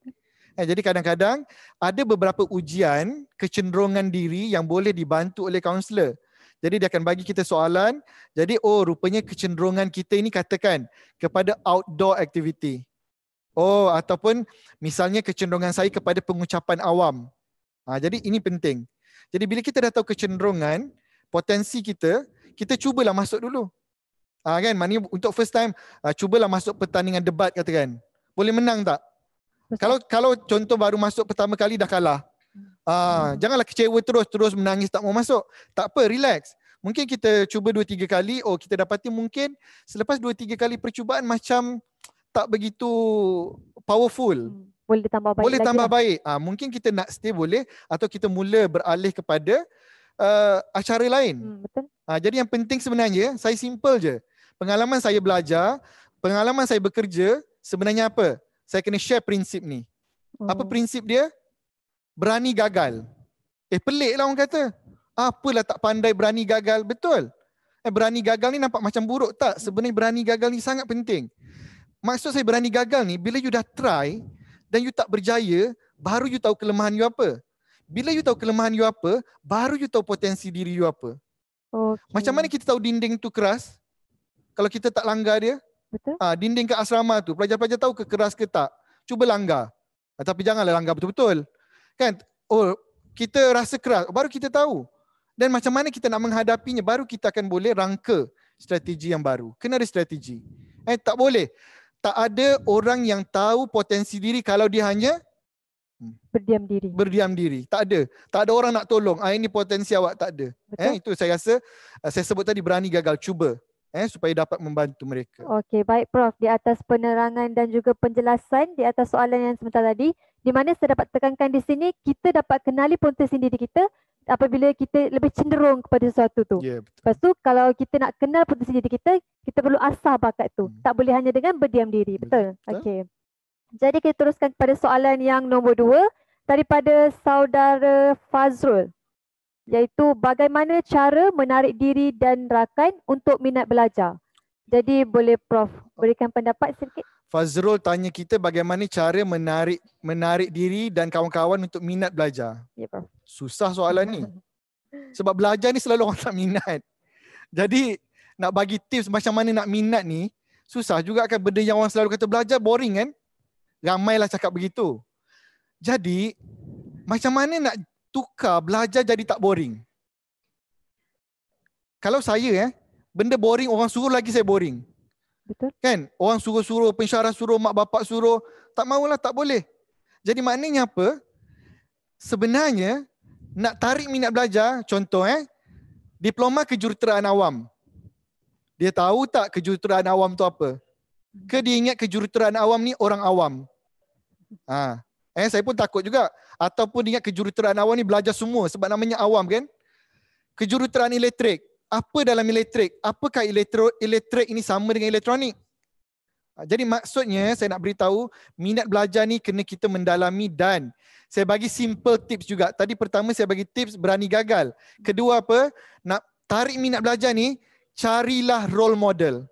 Eh, jadi kadang-kadang ada beberapa ujian kecenderungan diri yang boleh dibantu oleh kaunselor. Jadi dia akan bagi kita soalan. Jadi oh rupanya kecenderungan kita ini katakan kepada outdoor activity. Oh ataupun misalnya kecenderungan saya kepada pengucapan awam. Ha, jadi ini penting. Jadi bila kita dah tahu kecenderungan, potensi kita, kita cubalah masuk dulu. Ha, kan? Maknanya untuk first time, ha, cubalah masuk pertandingan debat katakan. Boleh menang tak? Betul. Kalau kalau contoh baru masuk pertama kali dah kalah. Ha, hmm. Janganlah kecewa terus, terus menangis tak mau masuk. Tak apa, relax. Mungkin kita cuba dua tiga kali, oh kita dapati mungkin selepas dua tiga kali percubaan macam tak begitu powerful. Hmm. Boleh tambah baik. Boleh tambah baik. Lah. Ha, mungkin kita nak stay boleh atau kita mula beralih kepada uh, acara lain. Hmm, betul. Ha, jadi yang penting sebenarnya, saya simple je. Pengalaman saya belajar, pengalaman saya bekerja, sebenarnya apa? Saya kena share prinsip ni. Hmm. Apa prinsip dia? Berani gagal. Eh pelik lah orang kata. Apalah tak pandai berani gagal. Betul. Eh berani gagal ni nampak macam buruk tak? Sebenarnya berani gagal ni sangat penting. Maksud saya berani gagal ni, bila you dah try, dan you tak berjaya, baru you tahu kelemahan you apa. Bila you tahu kelemahan you apa, baru you tahu potensi diri you apa. Okay. Macam mana kita tahu dinding tu keras? Kalau kita tak langgar dia. Betul. Ha, dinding ke asrama tu, pelajar-pelajar tahu ke keras ke tak? Cuba langgar. Ha, tapi janganlah langgar betul-betul. Kan? Oh, kita rasa keras, baru kita tahu. Dan macam mana kita nak menghadapinya, baru kita akan boleh rangka strategi yang baru. Kena ada strategi. Eh, tak boleh. Tak ada orang yang tahu potensi diri kalau dia hanya berdiam diri. Berdiam diri. Tak ada. Tak ada orang nak tolong. Ah, ini potensi awak tak ada. Eh, itu saya rasa saya sebut tadi berani gagal cuba eh, supaya dapat membantu mereka. Okey, baik Prof Di atas penerangan dan juga penjelasan di atas soalan yang sebentar tadi, di mana saya dapat tekankan di sini kita dapat kenali potensi diri kita apabila kita lebih cenderung kepada sesuatu tu. Yeah, lepas tu kalau kita nak kenal potensi diri kita, kita perlu asah bakat tu. Hmm. Tak boleh hanya dengan berdiam diri. Betul? Betul. Okey. Jadi kita teruskan kepada soalan yang nombor dua daripada saudara Fazrul. Iaitu bagaimana cara menarik diri dan rakan untuk minat belajar. Jadi boleh Prof berikan pendapat sedikit? Fazrul tanya kita bagaimana cara menarik menarik diri dan kawan-kawan untuk minat belajar. Ya, yeah, Prof. Susah soalan ni. Sebab belajar ni selalu orang tak minat. Jadi nak bagi tips macam mana nak minat ni, susah juga kan benda yang orang selalu kata belajar boring kan. Ramailah cakap begitu. Jadi macam mana nak tukar belajar jadi tak boring? Kalau saya eh, benda boring orang suruh lagi saya boring. Betul. Kan? Orang suruh-suruh, pensyarah suruh, mak bapak suruh. Tak maulah, tak boleh. Jadi maknanya apa? Sebenarnya nak tarik minat belajar, contoh eh, diploma kejuruteraan awam. Dia tahu tak kejuruteraan awam tu apa? Ke dia ingat kejuruteraan awam ni orang awam? Ha. Eh, saya pun takut juga. Ataupun dia ingat kejuruteraan awam ni belajar semua sebab namanya awam kan? Kejuruteraan elektrik. Apa dalam elektrik? Apakah elektro, elektrik ini sama dengan elektronik? Jadi maksudnya saya nak beritahu minat belajar ni kena kita mendalami dan saya bagi simple tips juga. Tadi pertama saya bagi tips berani gagal. Kedua apa? Nak tarik minat belajar ni carilah role model.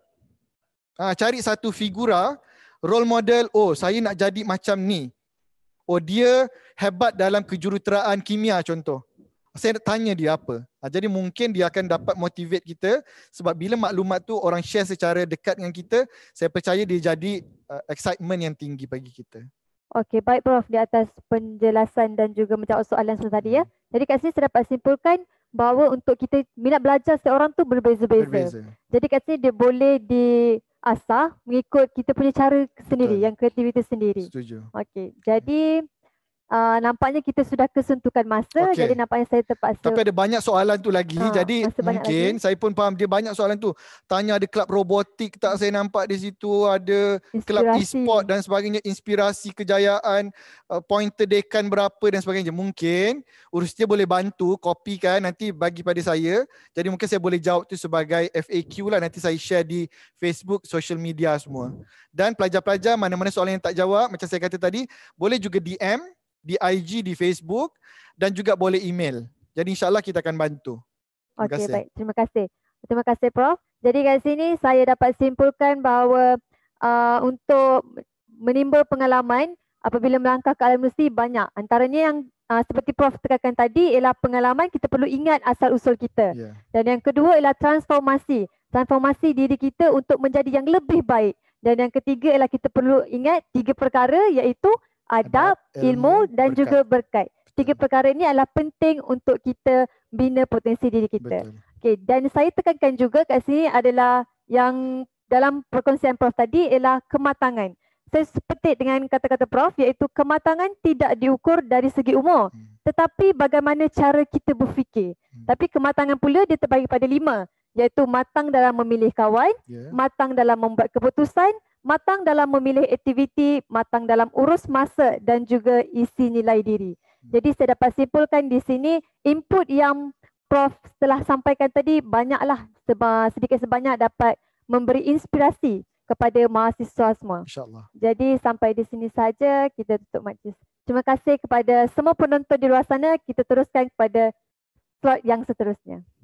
Ha, cari satu figura, role model, oh saya nak jadi macam ni. Oh dia hebat dalam kejuruteraan kimia contoh. Saya nak tanya dia apa. Ha, jadi mungkin dia akan dapat motivate kita sebab bila maklumat tu orang share secara dekat dengan kita, saya percaya dia jadi uh, excitement yang tinggi bagi kita. Okey, baik Prof Di atas penjelasan dan juga menjawab soalan yang tadi ya. Jadi kat sini saya dapat simpulkan bahawa untuk kita minat belajar setiap orang tu berbeza-beza. Berbeza. Jadi katanya dia boleh diasah mengikut kita punya cara sendiri, betul, yang kreativiti sendiri. Setuju. Okey. Jadi Uh, nampaknya kita sudah kesuntukan masa, okay, jadi nampaknya saya terpaksa. Tapi ada banyak soalan tu lagi, ha, jadi mungkin lagi. Saya pun faham dia banyak soalan tu. Tanya ada kelab robotik tak, saya nampak di situ ada kelab e-sport dan sebagainya, inspirasi kejayaan, uh, pointer dekan berapa dan sebagainya. Mungkin urusnya boleh bantu, kopikan nanti bagi pada saya. Jadi mungkin saya boleh jawab tu sebagai F A Q lah, nanti saya share di Facebook, social media semua. Dan pelajar-pelajar mana-mana soalan yang tak jawab, macam saya kata tadi, boleh juga D M di I G, di Facebook dan juga boleh email. Jadi insyaAllah kita akan bantu. Okey, baik. Terima kasih. Terima kasih Prof. Jadi kat sini saya dapat simpulkan bahawa uh, untuk menimbul pengalaman apabila melangkah ke alam universiti banyak. Antaranya yang uh, seperti Prof tekankan tadi ialah pengalaman, kita perlu ingat asal-usul kita. Yeah. Dan yang kedua ialah transformasi. Transformasi diri kita untuk menjadi yang lebih baik. Dan yang ketiga ialah kita perlu ingat tiga perkara iaitu adab, ilmu dan berkat, juga berkat. Tiga perkara ini adalah penting untuk kita bina potensi diri kita. Okey, dan saya tekankan juga kat sini adalah yang dalam perkongsian Prof tadi ialah kematangan. Saya sepetik dengan kata-kata Prof iaitu kematangan tidak diukur dari segi umur, hmm. tetapi bagaimana cara kita berfikir. Hmm. Tapi kematangan pula dia terbagi pada lima, iaitu matang dalam memilih kawan, yeah. matang dalam membuat keputusan, matang dalam memilih aktiviti, matang dalam urus masa dan juga isi nilai diri. Jadi saya dapat simpulkan di sini input yang Prof telah sampaikan tadi banyaklah, sedikit sebanyak dapat memberi inspirasi kepada mahasiswa semua. InsyaAllah. Jadi sampai di sini saja kita tutup majlis. Terima kasih kepada semua penonton di luar sana. Kita teruskan kepada slot yang seterusnya.